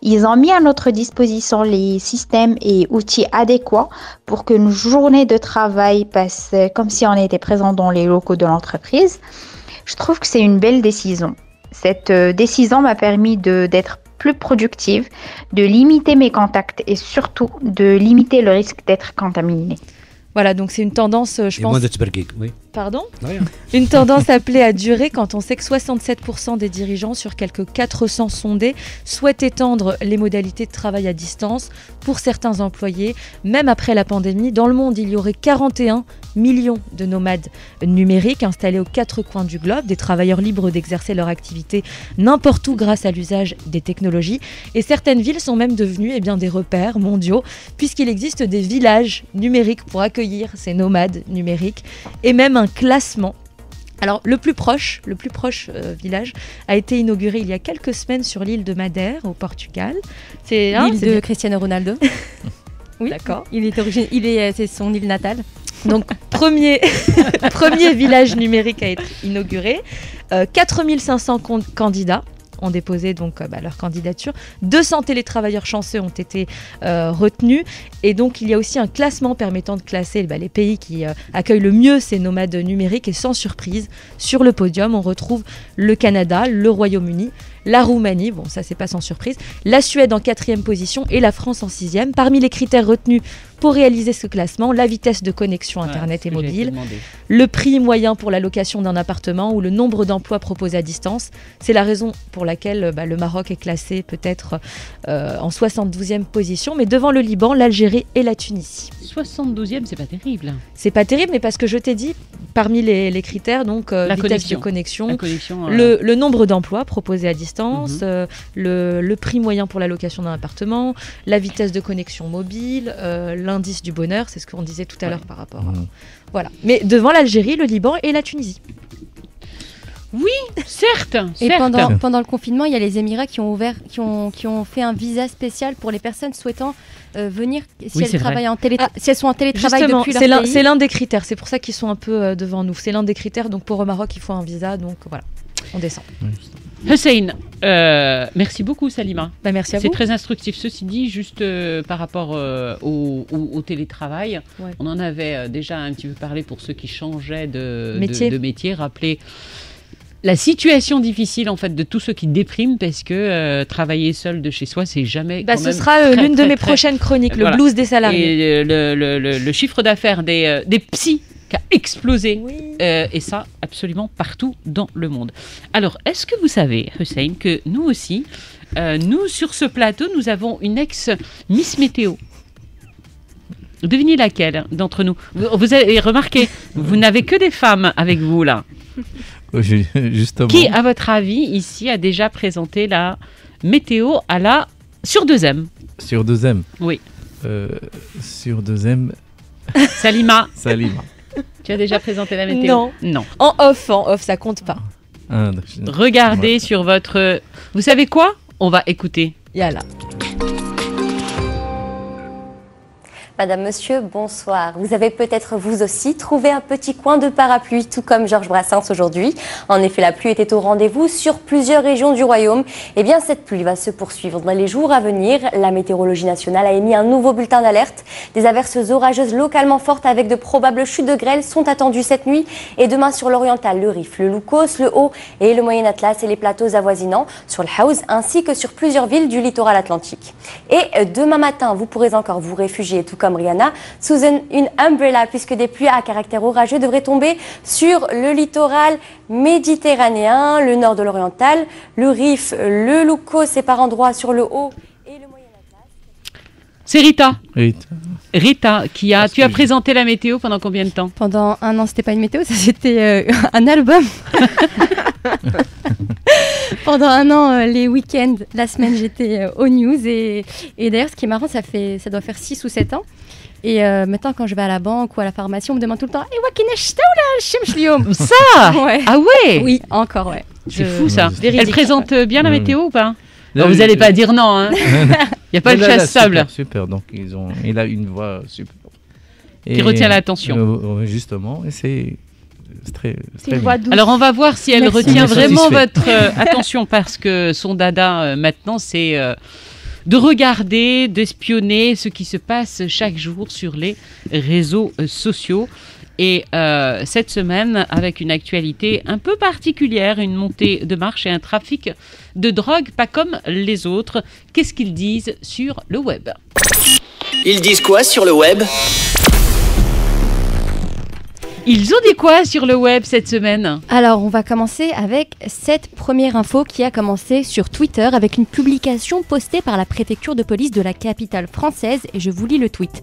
Ils ont mis à notre disposition les systèmes et outils adéquats pour que nos journées de travail passent comme si on était présent dans les locaux de l'entreprise. Je trouve que c'est une belle décision. Cette décision m'a permis d'être plus productive, de limiter mes contacts et surtout de limiter le risque d'être contaminée. Voilà, donc c'est une tendance, je pense... moins de Tbergig, oui. Pardon ? Rien. Une tendance appelée à durer quand on sait que 67% des dirigeants sur quelques 400 sondés souhaitent étendre les modalités de travail à distance pour certains employés, même après la pandémie. Dans le monde, il y aurait 41 millions de nomades numériques installés aux 4 coins du globe, des travailleurs libres d'exercer leur activité n'importe où grâce à l'usage des technologies. Et certaines villes sont même devenues des repères mondiaux, puisqu'il existe des villages numériques pour accueillir ces nomades numériques et même un classement. Alors le plus proche village a été inauguré il y a quelques semaines sur l'île de Madère au Portugal. C'est l'île de Cristiano Ronaldo. Oui, d'accord. C'est son île natale. Donc premier village numérique à être inauguré. 4500 candidats ont déposé donc leur candidature. 200 télétravailleurs chanceux ont été retenus. Et donc, il y a aussi un classement permettant de classer les pays qui accueillent le mieux ces nomades numériques. Et sans surprise, sur le podium, on retrouve le Canada, le Royaume-Uni, la Roumanie, bon ça c'est pas sans surprise, la Suède en 4e position et la France en 6e. Parmi les critères retenus pour réaliser ce classement, la vitesse de connexion Internet et mobile, le prix moyen pour la location d'un appartement ou le nombre d'emplois proposés à distance. C'est la raison pour laquelle le Maroc est classé peut-être en 72e position, mais devant le Liban, l'Algérie et la Tunisie. 72e, c'est pas terrible. C'est pas terrible, mais parce que je t'ai dit, parmi les critères, donc vitesse de connexion, le nombre d'emplois proposés à distance, le prix moyen pour la location d'un appartement, la vitesse de connexion mobile, l'indice du bonheur, c'est ce qu'on disait tout à l'heure par rapport à... Voilà. Mais devant l'Algérie, le Liban et la Tunisie. Oui, certes. Et pendant le confinement, il y a les Émirats qui ont fait un visa spécial pour les personnes souhaitant venir si elles sont en télétravail depuis leur pays. C'est l'un des critères, c'est pour ça qu'ils sont un peu devant nous. C'est l'un des critères, donc pour au Maroc, il faut un visa, donc voilà, on descend. Oui. Houcine, merci beaucoup Salima. Merci à vous. C'est très instructif. Ceci dit, juste par rapport au télétravail, on en avait déjà un petit peu parlé pour ceux qui changeaient de métier. Rappelez la situation difficile en fait de tous ceux qui dépriment parce que travailler seul de chez soi, c'est jamais. Ce sera l'une de mes prochaines chroniques, le blues des salariés. Et le chiffre d'affaires des psys a explosé, et ça absolument partout dans le monde. Alors, est-ce que vous savez, Houcine, que nous aussi, sur ce plateau, nous avons une ex-Miss Météo. Devinez laquelle d'entre nous. Vous avez remarqué, vous n'avez que des femmes avec vous, là. Justement. Qui, à votre avis, ici, a déjà présenté la météo sur 2M. Sur 2M. Oui. Sur 2M. Salima. Tu as déjà présenté la météo ? Non. En off, ça compte pas. Regardez sur votre... Vous savez quoi ? On va écouter. Yalla. Madame, Monsieur, bonsoir. Vous avez peut-être vous aussi trouvé un petit coin de parapluie, tout comme Georges Brassens aujourd'hui. En effet, la pluie était au rendez-vous sur plusieurs régions du royaume. Eh bien, cette pluie va se poursuivre dans les jours à venir. La météorologie nationale a émis un nouveau bulletin d'alerte. Des averses orageuses localement fortes avec de probables chutes de grêle sont attendues cette nuit et demain sur l'Oriental, le Rif, le Loukos, le Haut et le Moyen Atlas et les plateaux avoisinants sur le Haouz ainsi que sur plusieurs villes du littoral atlantique. Et demain matin, vous pourrez encore vous réfugier, tout comme Rihanna, sous une umbrella puisque des pluies à caractère orageux devraient tomber sur le littoral méditerranéen, le nord de l'Oriental, le Rif, le Loukos et par endroits sur le Haut et le Moyen Atlas. C'est Rita. Rita, tu as présenté la météo pendant combien de temps? Pendant un an, c'était pas une météo, c'était un album. Pendant un an, les week-ends, la semaine, j'étais aux news. Et d'ailleurs, ce qui est marrant, ça doit faire 6 ou 7 ans. Et maintenant, quand je vais à la banque ou à la pharmacie, on me demande tout le temps « Ça ouais. Ah ouais. Oui, encore, ouais. C'est fou, ça. Elle présente bien la météo ou pas? Non, vous n'allez pas dire non, hein. Il n'y a pas de chasse sable. Super, donc il a une voix super. Qui retient l'attention. Justement, et c'est... Très bien. Alors on va voir si elle retient vraiment votre attention parce que son dada maintenant c'est de regarder, d'espionner ce qui se passe chaque jour sur les réseaux sociaux. Et cette semaine, avec une actualité un peu particulière, une montée de marche et un trafic de drogue pas comme les autres, qu'est-ce qu'ils disent sur le web? Ils disent quoi sur le web? Ils ont dit quoi sur le web cette semaine? Alors, on va commencer avec cette première info qui a commencé sur Twitter avec une publication postée par la préfecture de police de la capitale française. Et je vous lis le tweet.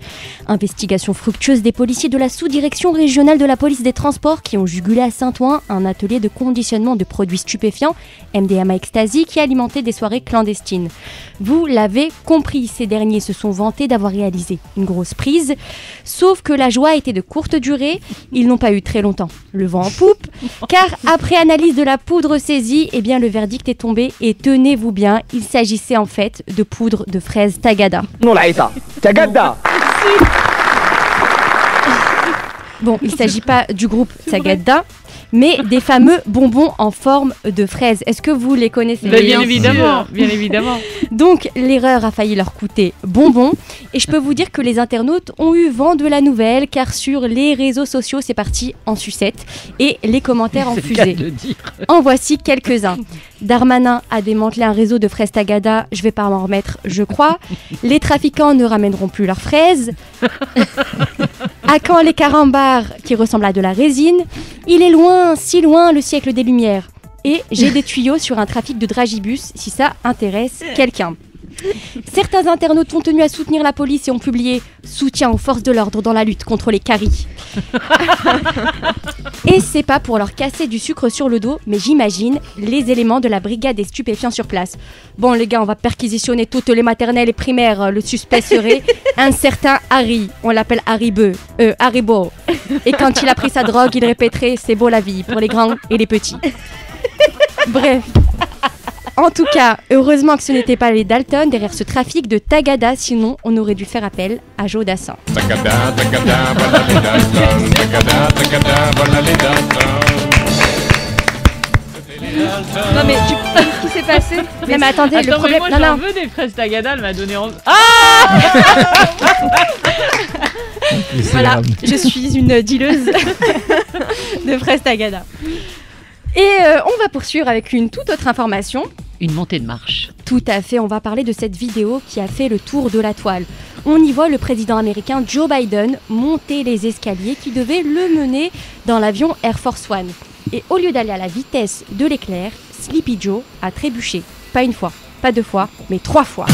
Investigation fructueuse des policiers de la sous-direction régionale de la police des transports qui ont jugulé à Saint-Ouen un atelier de conditionnement de produits stupéfiants, MDMA ecstasy, qui alimentait des soirées clandestines. Vous l'avez compris, ces derniers se sont vantés d'avoir réalisé une grosse prise. Sauf que la joie était de courte durée. Ils n'ont pas eu très longtemps le vent en poupe, car après analyse de la poudre saisie, eh bien le verdict est tombé et tenez-vous bien, il s'agissait en fait de poudre de fraise Tagada. Non là, Tagada. Bon, il ne s'agit pas du groupe Tagada, mais des fameux bonbons en forme de fraise. Est-ce que vous les connaissez? Bien évidemment, bien évidemment. Donc, l'erreur a failli leur coûter bonbons. Et je peux vous dire que les internautes ont eu vent de la nouvelle, car sur les réseaux sociaux, c'est parti en sucette. Et les commentaires en fusée. En voici quelques-uns. Darmanin a démantelé un réseau de fraises Tagada. Je vais pas m'en remettre, je crois. Les trafiquants ne ramèneront plus leurs fraises. À quand les carambars qui ressemblent à de la résine? Il est loin, si loin, le siècle des Lumières. Et j'ai des tuyaux sur un trafic de dragibus, si ça intéresse quelqu'un. Certains internautes ont tenu à soutenir la police et ont publié « Soutien aux forces de l'ordre dans la lutte contre les caries ». Et c'est pas pour leur casser du sucre sur le dos, mais j'imagine les éléments de la brigade des stupéfiants sur place. Bon les gars, on va perquisitionner toutes les maternelles et primaires. Le suspect serait un certain Harry. On l'appelle Harrybo. Et quand il a pris sa drogue, il répéterait « C'est beau la vie pour les grands et les petits ». Bref. En tout cas, heureusement que ce n'était pas les Dalton derrière ce trafic de Tagada, sinon on aurait dû faire appel à Joe Dassin. Tagada, Tagada, voilà les Dalton. Tagada, Tagada, voilà les Dalton. Non mais qu'est-ce qui s'est passé? Non mais attendez, le problème... Mais moi j'en veux des fraises Tagada, elle m'a donné envie... Ah Voilà, je suis une dealeuse de fraises Tagada. Et on va poursuivre avec une toute autre information. Une montée de marche. Tout à fait, on va parler de cette vidéo qui a fait le tour de la toile. On y voit le président américain Joe Biden monter les escaliers qui devaient le mener dans l'avion Air Force One. Et au lieu d'aller à la vitesse de l'éclair, Sleepy Joe a trébuché. Pas une fois, pas deux fois, mais 3 fois.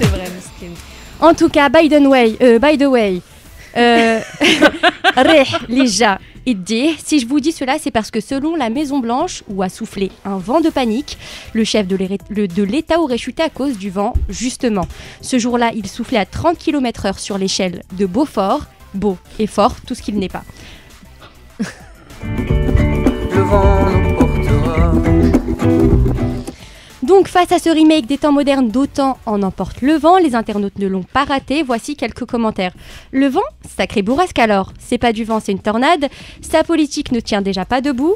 C'est vrai, Miskin. En tout cas, by the way... Déjà, il dit, si je vous dis cela, c'est parce que selon la Maison Blanche, où a soufflé un vent de panique, le chef de l'État aurait chuté à cause du vent, justement. Ce jour-là, il soufflait à 30 km/h sur l'échelle de Beaufort, beau et fort, tout ce qu'il n'est pas. Le vent nous portera. Donc face à ce remake des temps modernes d'autant en emporte le vent, les internautes ne l'ont pas raté, voici quelques commentaires. Le vent, sacré bourrasque alors, c'est pas du vent, c'est une tornade, sa politique ne tient déjà pas debout,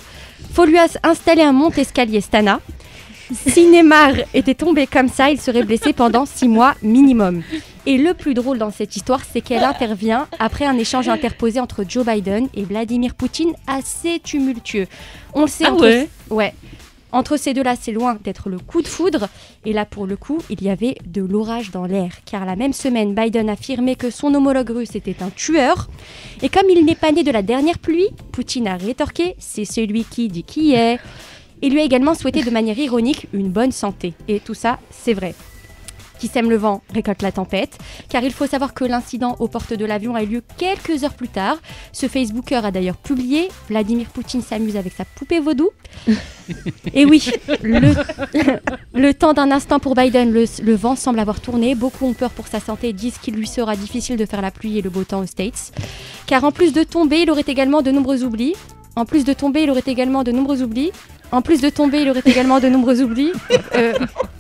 faut lui installer un monte-escalier Stana. Si Neymar était tombé comme ça, il serait blessé pendant 6 mois minimum. Et le plus drôle dans cette histoire, c'est qu'elle intervient après un échange interposé entre Joe Biden et Vladimir Poutine assez tumultueux. On le sait, entre ces deux-là, c'est loin d'être le coup de foudre. Et là, pour le coup, il y avait de l'orage dans l'air. Car la même semaine, Biden affirmait que son homologue russe était un tueur. Et comme il n'est pas né de la dernière pluie, Poutine a rétorqué « c'est celui qui dit qui est ». Il lui a également souhaité de manière ironique une bonne santé. Et tout ça, c'est vrai. Qui sème le vent récolte la tempête, car il faut savoir que l'incident aux portes de l'avion a eu lieu quelques heures plus tard. Ce Facebooker a d'ailleurs publié « Vladimir Poutine s'amuse avec sa poupée vaudou ». Et oui, le temps d'un instant pour Biden, le vent semble avoir tourné. Beaucoup ont peur pour sa santé et disent qu'il lui sera difficile de faire la pluie et le beau temps aux States. Car en plus de tomber, il aurait également de nombreux oublis.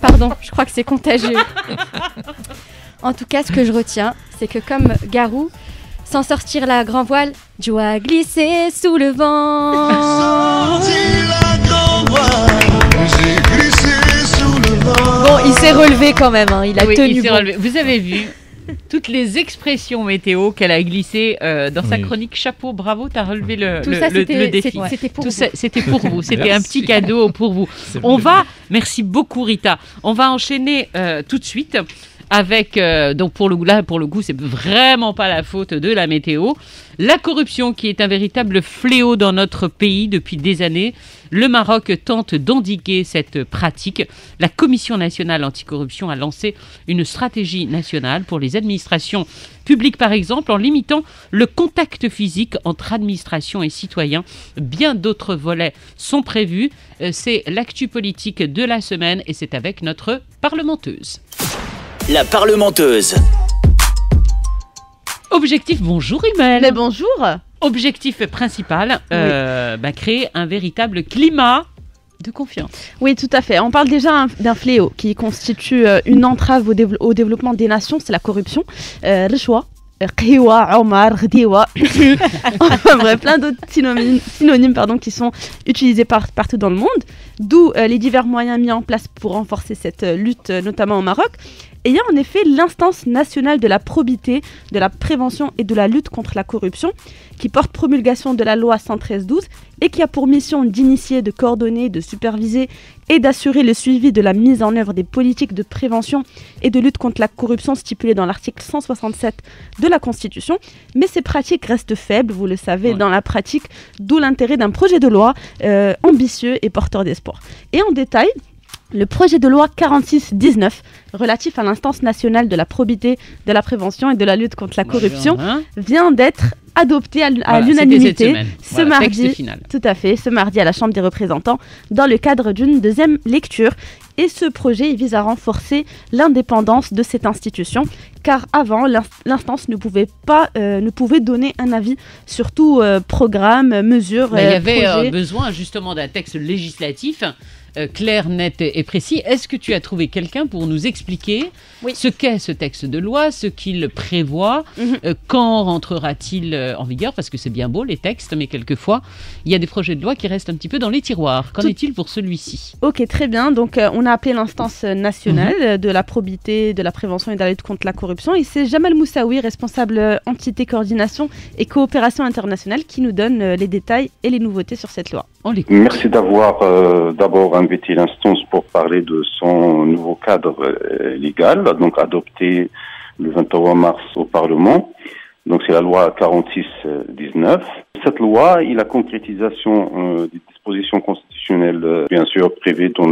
Pardon, je crois que c'est contagieux. En tout cas, ce que je retiens, c'est que comme Garou, sans sortir la grand voile, je dois glisser sous le vent. Bon, il s'est relevé quand même, hein. Il a tenu bon. Vous avez vu toutes les expressions météo qu'elle a glissées dans sa chronique. Chapeau, bravo, t'as relevé le défi. C'était pour vous, c'était un petit cadeau pour vous. Merci beaucoup Rita. On va enchaîner tout de suite avec, donc pour le coup, c'est vraiment pas la faute de la météo. La corruption qui est un véritable fléau dans notre pays depuis des années. Le Maroc tente d'endiguer cette pratique. La Commission nationale anticorruption a lancé une stratégie nationale pour les administrations publiques, par exemple, en limitant le contact physique entre administration et citoyens. Bien d'autres volets sont prévus. C'est l'actu politique de la semaine et c'est avec notre parlementeuse. La parlementeuse. Objectif, bonjour Imel. Mais bonjour. Objectif principal, créer un véritable climat de confiance. Oui, tout à fait. On parle déjà d'un fléau qui constitue une entrave au développement des nations, c'est la corruption. Le choix. Enfin, plein d'autres synonymes, qui sont utilisés partout dans le monde, d'où les divers moyens mis en place pour renforcer cette lutte, notamment au Maroc. Et il y a en effet l'Instance nationale de la probité, de la prévention et de la lutte contre la corruption, qui porte promulgation de la loi 113-12 et qui a pour mission d'initier, de coordonner, de superviser et d'assurer le suivi de la mise en œuvre des politiques de prévention et de lutte contre la corruption stipulées dans l'article 167 de la Constitution. Mais ces pratiques restent faibles, vous le savez, dans la pratique, d'où l'intérêt d'un projet de loi ambitieux et porteur d'espoir. Et en détail, le projet de loi 46-19, relatif à l'Instance nationale de la probité, de la prévention et de la lutte contre la corruption, vient d'être adopté à l'unanimité ce mardi à la Chambre des représentants, dans le cadre d'une deuxième lecture. Et ce projet vise à renforcer l'indépendance de cette institution, car avant, l'instance ne pouvait donner un avis sur tout programme, mesure, projet. Il y avait besoin justement d'un texte législatif clair, net et précis. Est-ce que tu as trouvé quelqu'un pour nous expliquer ce qu'est ce texte de loi, ce qu'il prévoit, quand rentrera-t-il en vigueur? Parce que c'est bien beau les textes, mais quelquefois, il y a des projets de loi qui restent un petit peu dans les tiroirs. Qu'en est-il pour celui-ci? Ok, très bien. Donc, on a appelé l'Instance nationale de la probité, de la prévention et de la lutte contre la corruption. Et c'est Jamal Moussaoui, responsable entité coordination et coopération internationale, qui nous donne les détails et les nouveautés sur cette loi. Merci d'avoir d'abord invité l'instance pour parler de son nouveau cadre légal, donc adopté le 23 mars au Parlement. Donc c'est la loi 46-19. Cette loi est la concrétisation des dispositions constitutionnelles, bien sûr, prévues dans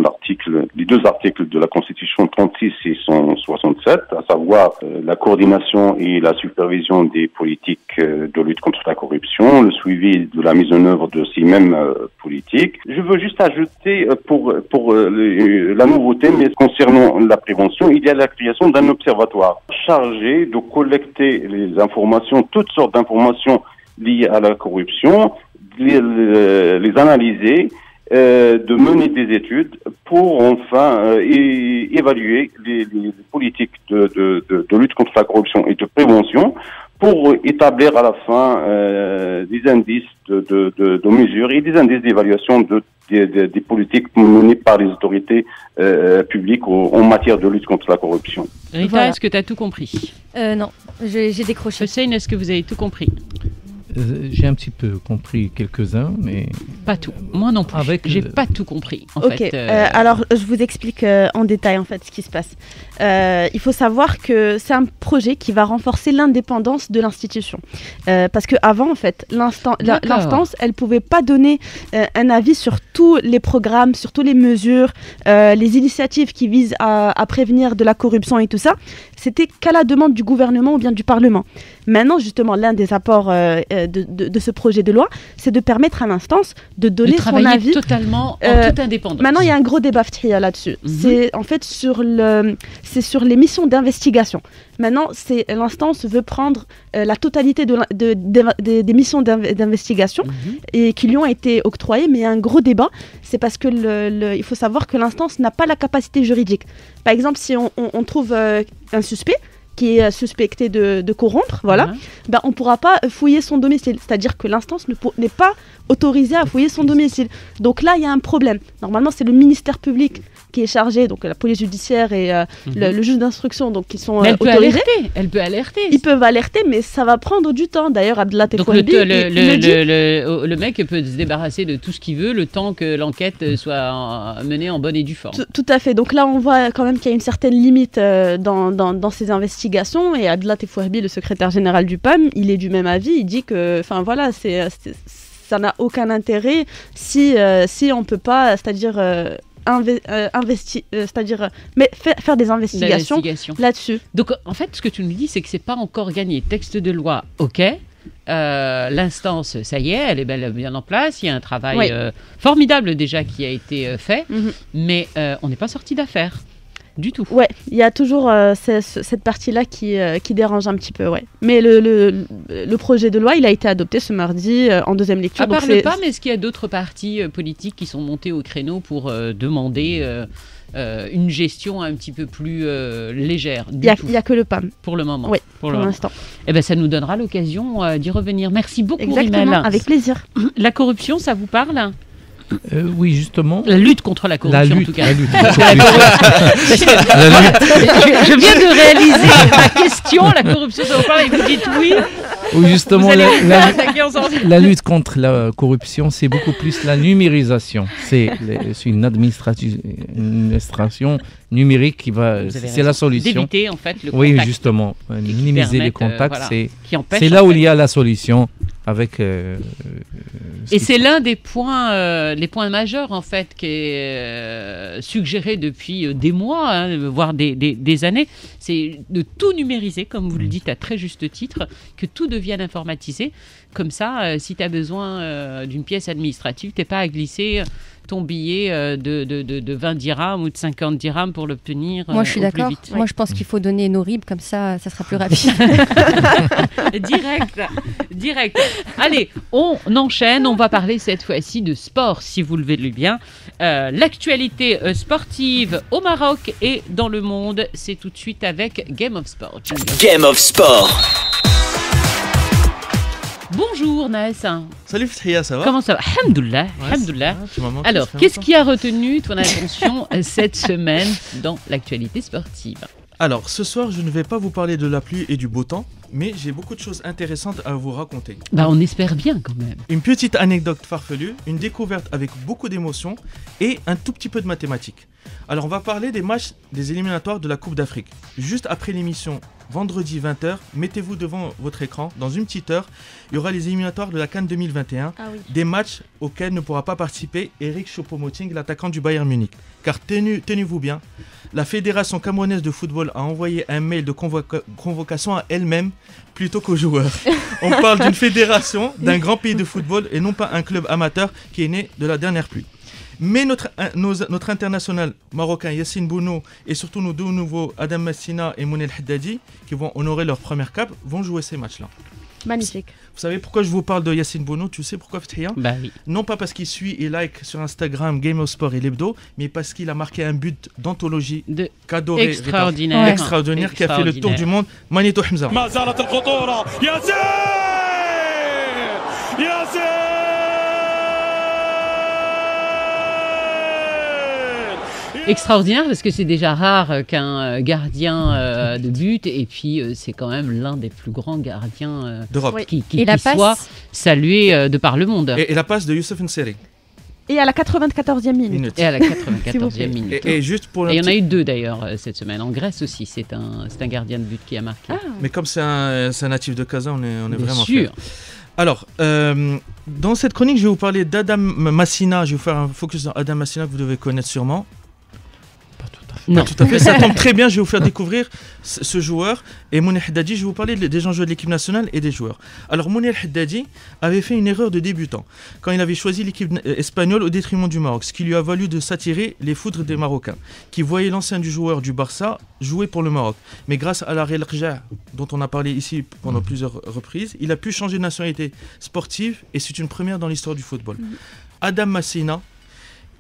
les deux articles de la Constitution 36 et 167, à savoir la coordination et la supervision des politiques de lutte contre la corruption, le suivi de la mise en œuvre de ces mêmes politiques. Je veux juste ajouter la nouveauté, mais concernant la prévention, il y a la création d'un observatoire chargé de collecter les informations, toutes sortes d'informations liées à la corruption, les analyser de mener des études pour enfin évaluer les politiques de lutte contre la corruption et de prévention pour établir à la fin des indices de mesure et des indices d'évaluation des politiques menées par les autorités publiques en matière de lutte contre la corruption. Rita, voilà. Est-ce que tu as tout compris? Non, j'ai décroché. Houcine, est-ce que vous avez tout compris? J'ai un petit peu compris quelques-uns, mais... Pas tout. Moi non plus. J'ai pas tout compris, en fait. Alors, je vous explique en détail, en fait, ce qui se passe. Il faut savoir que c'est un projet qui va renforcer l'indépendance de l'institution. Parce qu'avant, en fait, l'instance, elle pouvait pas donner un avis sur tous les programmes, sur toutes les mesures, les initiatives qui visent à prévenir de la corruption et tout ça. C'était qu'à la demande du gouvernement ou bien du Parlement. Maintenant, justement, l'un des apports de ce projet de loi, c'est de permettre à l'instance de donner son avis. De travailler totalement en toute indépendance. Maintenant, il y a un gros débat là-dessus. Mm-hmm. C'est en fait sur les missions d'investigation. Maintenant, l'instance veut prendre la totalité des missions d'investigation et qui lui ont été octroyées, mais il y a un gros débat. C'est parce que il faut savoir que l'instance n'a pas la capacité juridique. Par exemple, si on trouve un suspect qui est suspecté de corrompre, voilà, ben on ne pourra pas fouiller son domicile. C'est-à-dire que l'instance n'est pas autorisée à fouiller son domicile. Donc là, il y a un problème. Normalement, c'est le ministère public qui est chargé, donc la police judiciaire et le juge d'instruction, donc qui sont autorisés. Elle peut alerter. Ils peuvent alerter, mais ça va prendre du temps. D'ailleurs, Abdallah Tekhouabi le mec peut se débarrasser de tout ce qu'il veut, le temps que l'enquête soit menée en bonne et due forme. Tout à fait. Donc là, on voit quand même qu'il y a une certaine limite dans ces investigations. Et Abdallah Tekhouabi, le secrétaire général du PAM, il est du même avis. Il dit que, enfin voilà, ça n'a aucun intérêt si on ne peut pas, c'est-à-dire... faire des investigations là-dessus. Donc, en fait, ce que tu nous dis, c'est que c'est pas encore gagné. Texte de loi, ok. L'instance, ça y est, elle est bien en place. Il y a un travail formidable déjà qui a été fait, mais on n'est pas sorti d'affaires. Du tout. Ouais, il y a toujours cette partie-là qui dérange un petit peu, ouais. Mais le projet de loi, il a été adopté ce mardi en deuxième lecture. À part le PAM, est-ce qu'il y a d'autres partis politiques qui sont montés au créneau pour demander une gestion un petit peu plus légère? Il n'y a que le PAM. Pour le moment. Oui, pour l'instant. Eh bien, ça nous donnera l'occasion d'y revenir. Merci beaucoup, Rimel. Exactement, avec plaisir. La corruption, ça vous parle ? Oui, justement. La lutte contre la corruption, en tout cas. La lutte. Je viens de réaliser ma question, la corruption, ça vous parle, et vous dites oui. Oui, justement, la lutte contre la corruption, c'est beaucoup plus la numérisation. C'est une administration numérique qui va... C'est la solution. D'éviter, en fait, le contact. Oui, justement. Minimiser les contacts, c'est là où il y a la solution. Avec et c'est l'un des points, les points majeurs en fait, qui est suggéré depuis des mois, voire des années, c'est de tout numériser, comme vous le dites à très juste titre, que tout devienne informatisé. Comme ça, si tu as besoin d'une pièce administrative, tu n'es pas à glisser ton billet de 20 dirhams ou de 50 dirhams pour l'obtenir. Moi, je suis d'accord. Moi, je pense qu'il faut donner nos RIB, comme ça, ça sera plus rapide. Direct. Allez, on enchaîne. On va parler cette fois-ci de sport, si vous le voulez bien. L'actualité sportive au Maroc et dans le monde, c'est tout de suite avec Game of Sport. Game of Sport. Bonjour Naës. Salut Fithia, ça va? Comment ça va? Alhamdoulilah. Alors, qu'est-ce qui a retenu ton attention cette semaine dans l'actualité sportive? Alors, ce soir, je ne vais pas vous parler de la pluie et du beau temps, mais j'ai beaucoup de choses intéressantes à vous raconter. Bah, on espère bien quand même. Une petite anecdote farfelue, une découverte avec beaucoup d'émotion et un tout petit peu de mathématiques. Alors, on va parler des matchs des éliminatoires de la Coupe d'Afrique. Juste après l'émission... Vendredi 20h, mettez-vous devant votre écran. Dans une petite heure, il y aura les éliminatoires de la CAN 2021. Ah oui. Des matchs auxquels ne pourra pas participer Eric Choupo-Moting, l'attaquant du Bayern Munich. Car tenez-vous bien, la Fédération camerounaise de football a envoyé un mail de convocation à elle-même plutôt qu'aux joueurs. On parle d'une fédération, d'un grand pays de football et non pas un club amateur qui est né de la dernière pluie. Mais notre international marocain Yassine Bounou et surtout nos deux nouveaux Adam Massina et Mounel Haddadi, qui vont honorer leur première cape, vont jouer ces matchs-là. Magnifique. Vous savez pourquoi je vous parle de Yassine Bounou? Tu sais pourquoi, Fethia? Bah oui. Non pas parce qu'il suit et like sur Instagram Game of Sport et l'hebdo, mais parce qu'il a marqué un but d'anthologie qu'adoré, extraordinaire. Ouais. Extraordinaire, qui a fait le tour du monde. Manito Hamza. Yassine Extraordinaire parce que c'est déjà rare qu'un gardien de but, et puis c'est quand même l'un des plus grands gardiens d'Europe qui soit salué de par le monde. Et la passe de Youssef N'Seri. Et à la 94e minute. Et à la 94e minute. Et juste pour, et il y en a eu deux d'ailleurs cette semaine. En Grèce aussi, c'est un gardien de but qui a marqué. Ah. Mais comme c'est un natif de Casa, on est vraiment sûr. Alors, dans cette chronique, je vais vous parler d'Adam Massina. Je vais vous faire un focus sur Adam Massina que vous devez connaître sûrement. Pas tout à fait. Ça tombe très bien, je vais vous faire découvrir ce joueur. Et Mounel Haddadi, je vais vous parler des enjeux de l'équipe nationale et des joueurs. Alors Mounel Haddadi avait fait une erreur de débutant quand il avait choisi l'équipe espagnole au détriment du Maroc, ce qui lui a valu de s'attirer les foudres des Marocains, qui voyaient l'ancien du joueur du Barça jouer pour le Maroc. Mais grâce à la Relja, dont on a parlé ici pendant plusieurs reprises, il a pu changer de nationalité sportive, et c'est une première dans l'histoire du football. Adam Massina,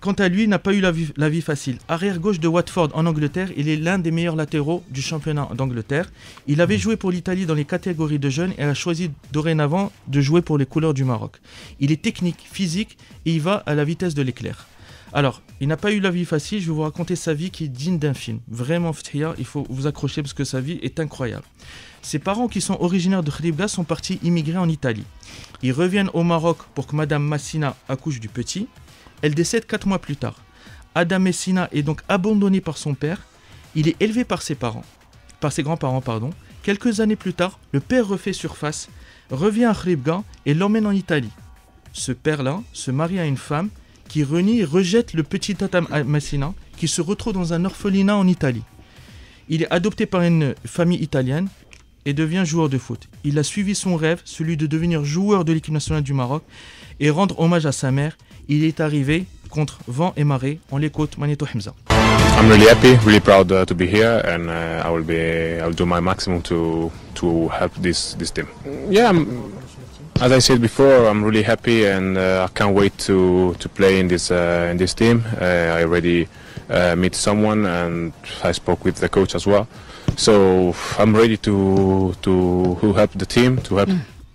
quant à lui, il n'a pas eu la vie facile. Arrière-gauche de Watford en Angleterre, il est l'un des meilleurs latéraux du championnat d'Angleterre. Il avait joué pour l'Italie dans les catégories de jeunes et a choisi dorénavant de jouer pour les couleurs du Maroc. Il est technique, physique, et il va à la vitesse de l'éclair. Alors, il n'a pas eu la vie facile, je vais vous raconter sa vie qui est digne d'un film. Vraiment, Fethia, il faut vous accrocher parce que sa vie est incroyable. Ses parents, qui sont originaires de Khribga, sont partis immigrer en Italie. Ils reviennent au Maroc pour que Madame Massina accouche du petit. Elle décède 4 mois plus tard. Adam Massina est donc abandonné par son père. Il est élevé par ses grands-parents. Quelques années plus tard, le père refait surface, revient à Khribga et l'emmène en Italie. Ce père-là se marie à une femme qui renie et rejette le petit Adam Massina, qui se retrouve dans un orphelinat en Italie. Il est adopté par une famille italienne et devient joueur de foot. Il a suivi son rêve, celui de devenir joueur de l'équipe nationale du Maroc et rendre hommage à sa mère. Il est arrivé contre vent et marée. On l'écoute, Manito Hamza. I'm really happy, really proud to be here, and I'll do my maximum to help this team. Yeah, as I said before, I'm really happy, and I can't wait to play in this team. I already met someone, and I spoke with the coach as well. So I'm ready to help the team, to help.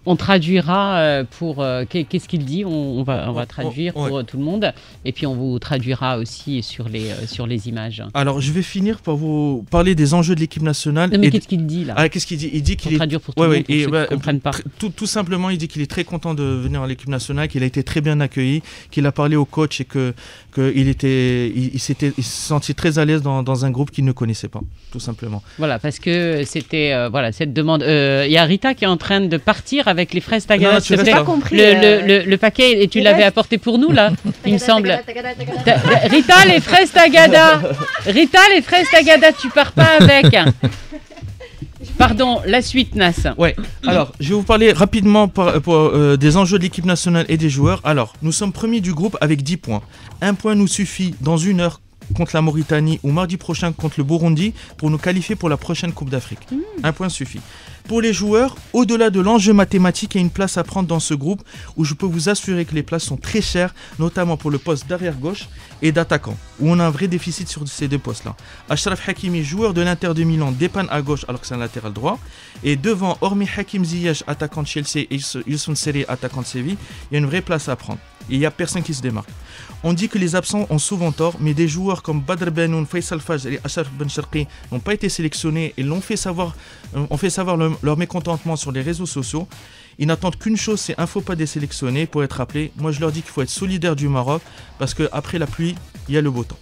On traduira pour... Qu'est-ce qu'il dit? On va traduire pour tout le monde. Et puis on vous traduira aussi sur les images. Alors je vais finir par vous parler des enjeux de l'équipe nationale. Non, mais qu'est-ce qu'il dit là? Qu'est-ce qu'il dit? Il dit qu'il est... traduire pour tout le monde, pour ceux qui ne comprennent pas. Tout simplement, il dit qu'il est très content de venir à l'équipe nationale, qu'il a été très bien accueilli, qu'il a parlé au coach et qu'il se sentit très à l'aise dans un groupe qu'il ne connaissait pas, tout simplement. Voilà, parce que c'était... voilà, cette demande... Il y a Rita qui est en train de partir avec les fraises Tagada, s'il te plaît. Pas compris, le paquet, et tu l'avais apporté pour nous, là, il me semble. Rita, les fraises Tagada. Rita, les fraises Tagada, tu pars pas avec. Pardon, la suite, Nas. Ouais. Alors, je vais vous parler rapidement des enjeux de l'équipe nationale et des joueurs. Alors, nous sommes premiers du groupe avec 10 points. Un point nous suffit dans une heure contre la Mauritanie, ou mardi prochain contre le Burundi, pour nous qualifier pour la prochaine Coupe d'Afrique. Un point suffit. Pour les joueurs, au-delà de l'enjeu mathématique, il y a une place à prendre dans ce groupe, où je peux vous assurer que les places sont très chères, notamment pour le poste d'arrière-gauche et d'attaquant, où on a un vrai déficit sur ces deux postes-là. Achraf Hakimi, joueur de l'Inter de Milan, dépanne à gauche alors que c'est un latéral droit. Et devant, hormis Hakim Ziyech, attaquant de Chelsea, et Youssef N'Seri, attaquant de Séville, il y a une vraie place à prendre. Et il n'y a personne qui se démarque. On dit que les absents ont souvent tort, mais des joueurs comme Badr Benoun, Faisal Fajr et Ashraf Ben Sharqi n'ont pas été sélectionnés et ont fait savoir leur mécontentement sur les réseaux sociaux. Ils n'attendent qu'une chose, c'est un faux pas des sélectionnés pour être appelés. Moi, je leur dis qu'il faut être solidaire du Maroc, parce qu'après la pluie, il y a le beau temps.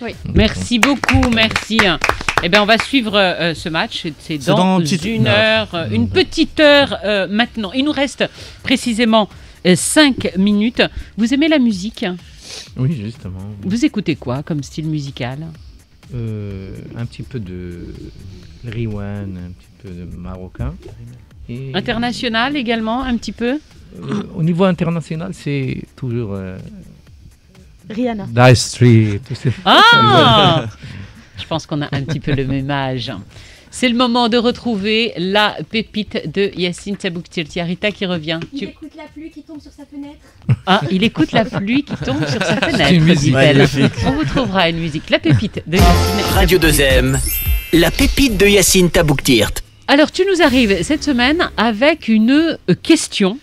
Oui. Merci beaucoup, merci. Eh bien, on va suivre ce match. C'est dans une petite heure maintenant. Il nous reste précisément 5 minutes. Vous aimez la musique? Oui, justement. Vous écoutez quoi comme style musical? Un petit peu de Riwan, un petit peu de marocain. Et... international également, un petit peu? Au niveau international, c'est toujours... Rihanna. Dire Street. Ah. Je pense qu'on a un petit peu le même âge. C'est le moment de retrouver la pépite de Yassine Tchabouk-Tcheltiarita qui revient. Écoute la pluie qui tombe sur sa fenêtre. Ah, il écoute la pluie qui tombe sur sa fenêtre. C'est une musique magnifique. On vous trouvera une musique. La pépite de Yassine. Radio 2M, la pépite de Yassine Tchabouk-Tchirt. Alors, tu nous arrives cette semaine avec une question.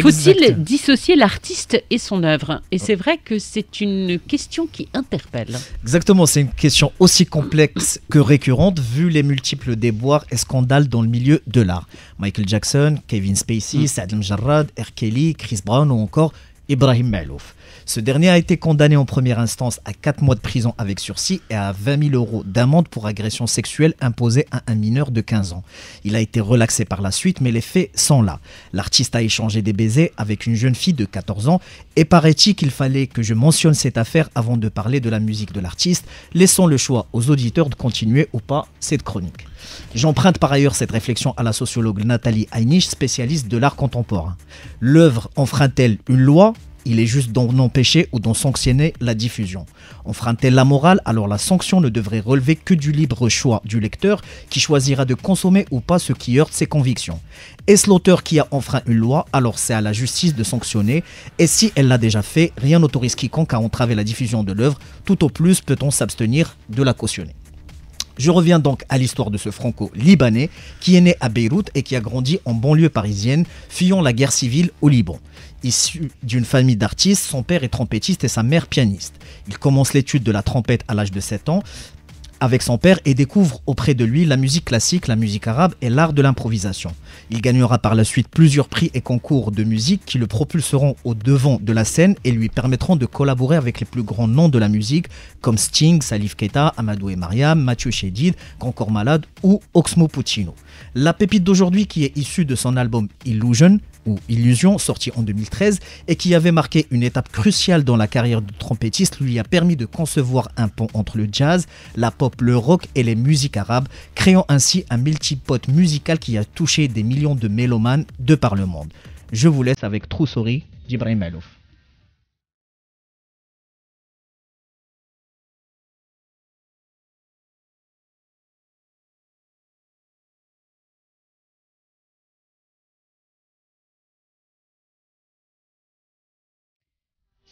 Faut-il dissocier l'artiste et son œuvre? Et c'est vrai que c'est une question qui interpelle. Exactement, c'est une question aussi complexe que récurrente vu les multiples déboires et scandales dans le milieu de l'art. Michael Jackson, Kevin Spacey, Saad Al-Jarrad, R. Kelly, Chris Brown ou encore Ibrahim Malouf. Ce dernier a été condamné en première instance à 4 mois de prison avec sursis et à 20 000 euros d'amende pour agression sexuelle imposée à un mineur de 15 ans. Il a été relaxé par la suite, mais les faits sont là. L'artiste a échangé des baisers avec une jeune fille de 14 ans et paraît-il qu'il fallait que je mentionne cette affaire avant de parler de la musique de l'artiste, laissant le choix aux auditeurs de continuer ou pas cette chronique. J'emprunte par ailleurs cette réflexion à la sociologue Nathalie Hainich, spécialiste de l'art contemporain. L'œuvre enfreint-elle une loi ? Il est juste d'en empêcher ou d'en sanctionner la diffusion. Enfreint-elle la morale ? Alors la sanction ne devrait relever que du libre choix du lecteur qui choisira de consommer ou pas ce qui heurte ses convictions. Est-ce l'auteur qui a enfreint une loi ? Alors c'est à la justice de sanctionner. Et si elle l'a déjà fait, rien n'autorise quiconque à entraver la diffusion de l'œuvre. Tout au plus peut-on s'abstenir de la cautionner. Je reviens donc à l'histoire de ce franco-libanais qui est né à Beyrouth et qui a grandi en banlieue parisienne, fuyant la guerre civile au Liban. Issu d'une famille d'artistes, son père est trompettiste et sa mère pianiste. Il commence l'étude de la trompette à l'âge de 7 ans avec son père et découvre auprès de lui la musique classique, la musique arabe et l'art de l'improvisation. Il gagnera par la suite plusieurs prix et concours de musique qui le propulseront au devant de la scène et lui permettront de collaborer avec les plus grands noms de la musique comme Sting, Salif Keita, Amadou et Mariam, Mathieu Chédid, Grand Corps Malade ou Oxmo Puccino. La pépite d'aujourd'hui qui est issue de son album Illusion, ou Illusion, sorti en 2013 et qui avait marqué une étape cruciale dans la carrière de trompettiste, lui a permis de concevoir un pont entre le jazz, la pop, le rock et les musiques arabes, créant ainsi un multipote musical qui a touché des millions de mélomanes de par le monde. Je vous laisse avec True Story d'Ibrahim Malouf.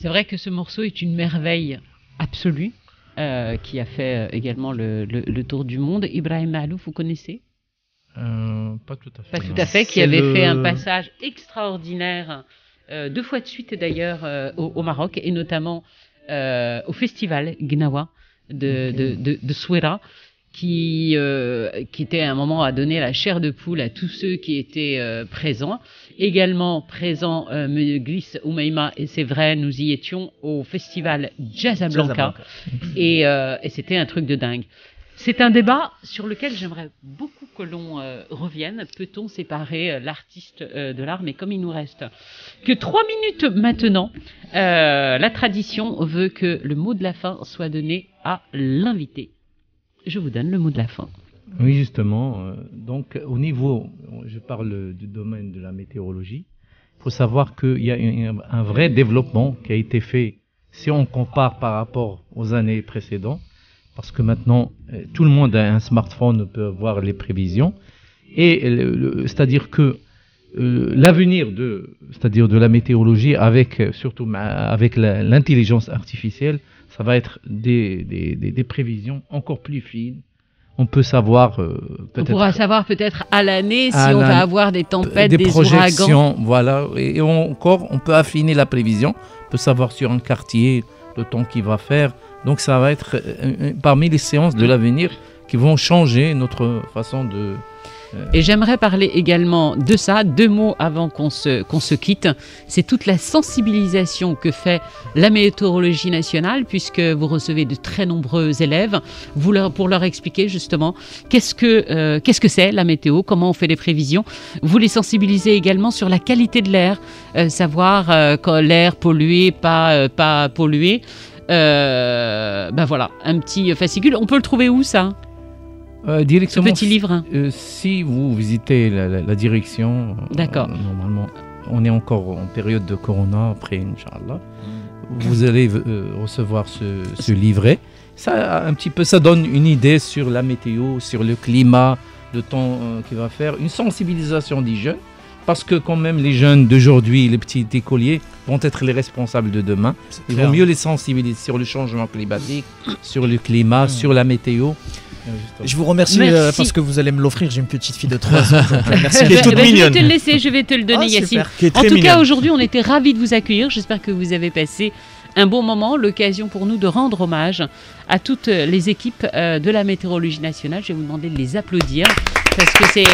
C'est vrai que ce morceau est une merveille absolue qui a fait également le tour du monde. Ibrahim Malouf, vous connaissez ? Pas tout à fait. Pas tout à fait, qui avait fait un passage extraordinaire, 2 fois de suite d'ailleurs, au Maroc, et notamment au festival Gnawa de Souira, qui était à un moment à donner la chair de poule à tous ceux qui étaient présents. Également présents, Glisse, Oumaïma et c'est vrai, nous y étions au festival Casablanca et c'était un truc de dingue. C'est un débat sur lequel j'aimerais beaucoup que l'on revienne. Peut-on séparer l'artiste de l'art ? Mais comme il nous reste que 3 minutes maintenant, la tradition veut que le mot de la fin soit donné à l'invité. Je vous donne le mot de la fin. Oui, justement. Donc, au niveau, je parle du domaine de la météorologie, il faut savoir qu'il y a un vrai développement qui a été fait, si on compare par rapport aux années précédentes, parce que maintenant, tout le monde a un smartphone, peut avoir les prévisions, et c'est-à-dire que l'avenir de la météorologie, surtout avec l'intelligence artificielle, ça va être des prévisions encore plus fines. On peut savoir peut-être. On pourra savoir peut-être à l'année si on va avoir des tempêtes, des projections, ouragans. Voilà. Et encore, on peut affiner la prévision. On peut savoir sur un quartier le temps qu'il va faire. Donc ça va être parmi les séances de l'avenir qui vont changer notre façon de. Et j'aimerais parler également de ça, 2 mots avant qu'on se quitte. C'est toute la sensibilisation que fait la météorologie nationale, puisque vous recevez de très nombreux élèves, pour leur expliquer justement qu'est-ce que c'est la météo, comment on fait les prévisions. Vous les sensibilisez également sur la qualité de l'air, savoir quand l'air pollué, pas pollué. Ben voilà, un petit fascicule. On peut le trouver où ça ? Directement, ce petit livre. Si vous visitez la direction, normalement, on est encore en période de corona, après, Inch'Allah, vous allez recevoir ce livret. Ça, un petit peu, ça donne une idée sur la météo, sur le climat, le temps qu'il va faire, une sensibilisation des jeunes, parce que quand même les jeunes d'aujourd'hui, les petits écoliers, vont être les responsables de demain. Il vaut mieux les sensibiliser sur le changement climatique, sur le climat, sur la météo. Je vous remercie parce que vous allez me l'offrir. J'ai une petite fille de 3 ans. Merci. Je vais te le laisser, je vais te le donner, Yassine. En tout cas, aujourd'hui, on était ravis de vous accueillir. J'espère que vous avez passé un bon moment, l'occasion pour nous de rendre hommage à toutes les équipes de la météorologie nationale. Je vais vous demander de les applaudir parce que c'est...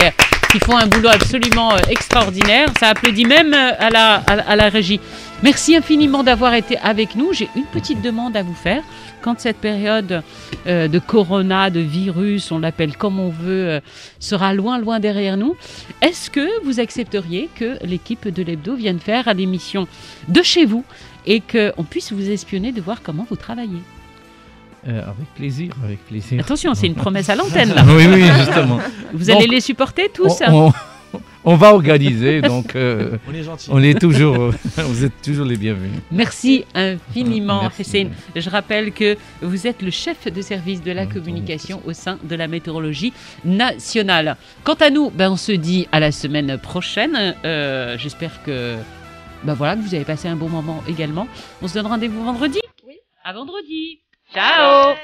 Ils font un boulot absolument extraordinaire. Ça applaudit même à la régie. Merci infiniment d'avoir été avec nous. J'ai une petite demande à vous faire. Quand cette période de corona, de virus, on l'appelle comme on veut, sera loin, loin derrière nous, est-ce que vous accepteriez que l'équipe de l'Hebdo vienne faire à l'émission de chez vous et qu'on puisse vous espionner de voir comment vous travaillez? Avec plaisir, avec plaisir. Attention, c'est une promesse à l'antenne, là. Oui, oui, justement. Vous allez les supporter, tous? On va organiser, donc on est gentils. On est toujours, vous êtes toujours les bienvenus. Merci infiniment, Houcine. Je rappelle que vous êtes le chef de service de la communication au sein de la météorologie nationale. Quant à nous, on se dit à la semaine prochaine. J'espère que, voilà, que vous avez passé un bon moment également. On se donne rendez-vous vendredi. Oui. À vendredi. Ciao.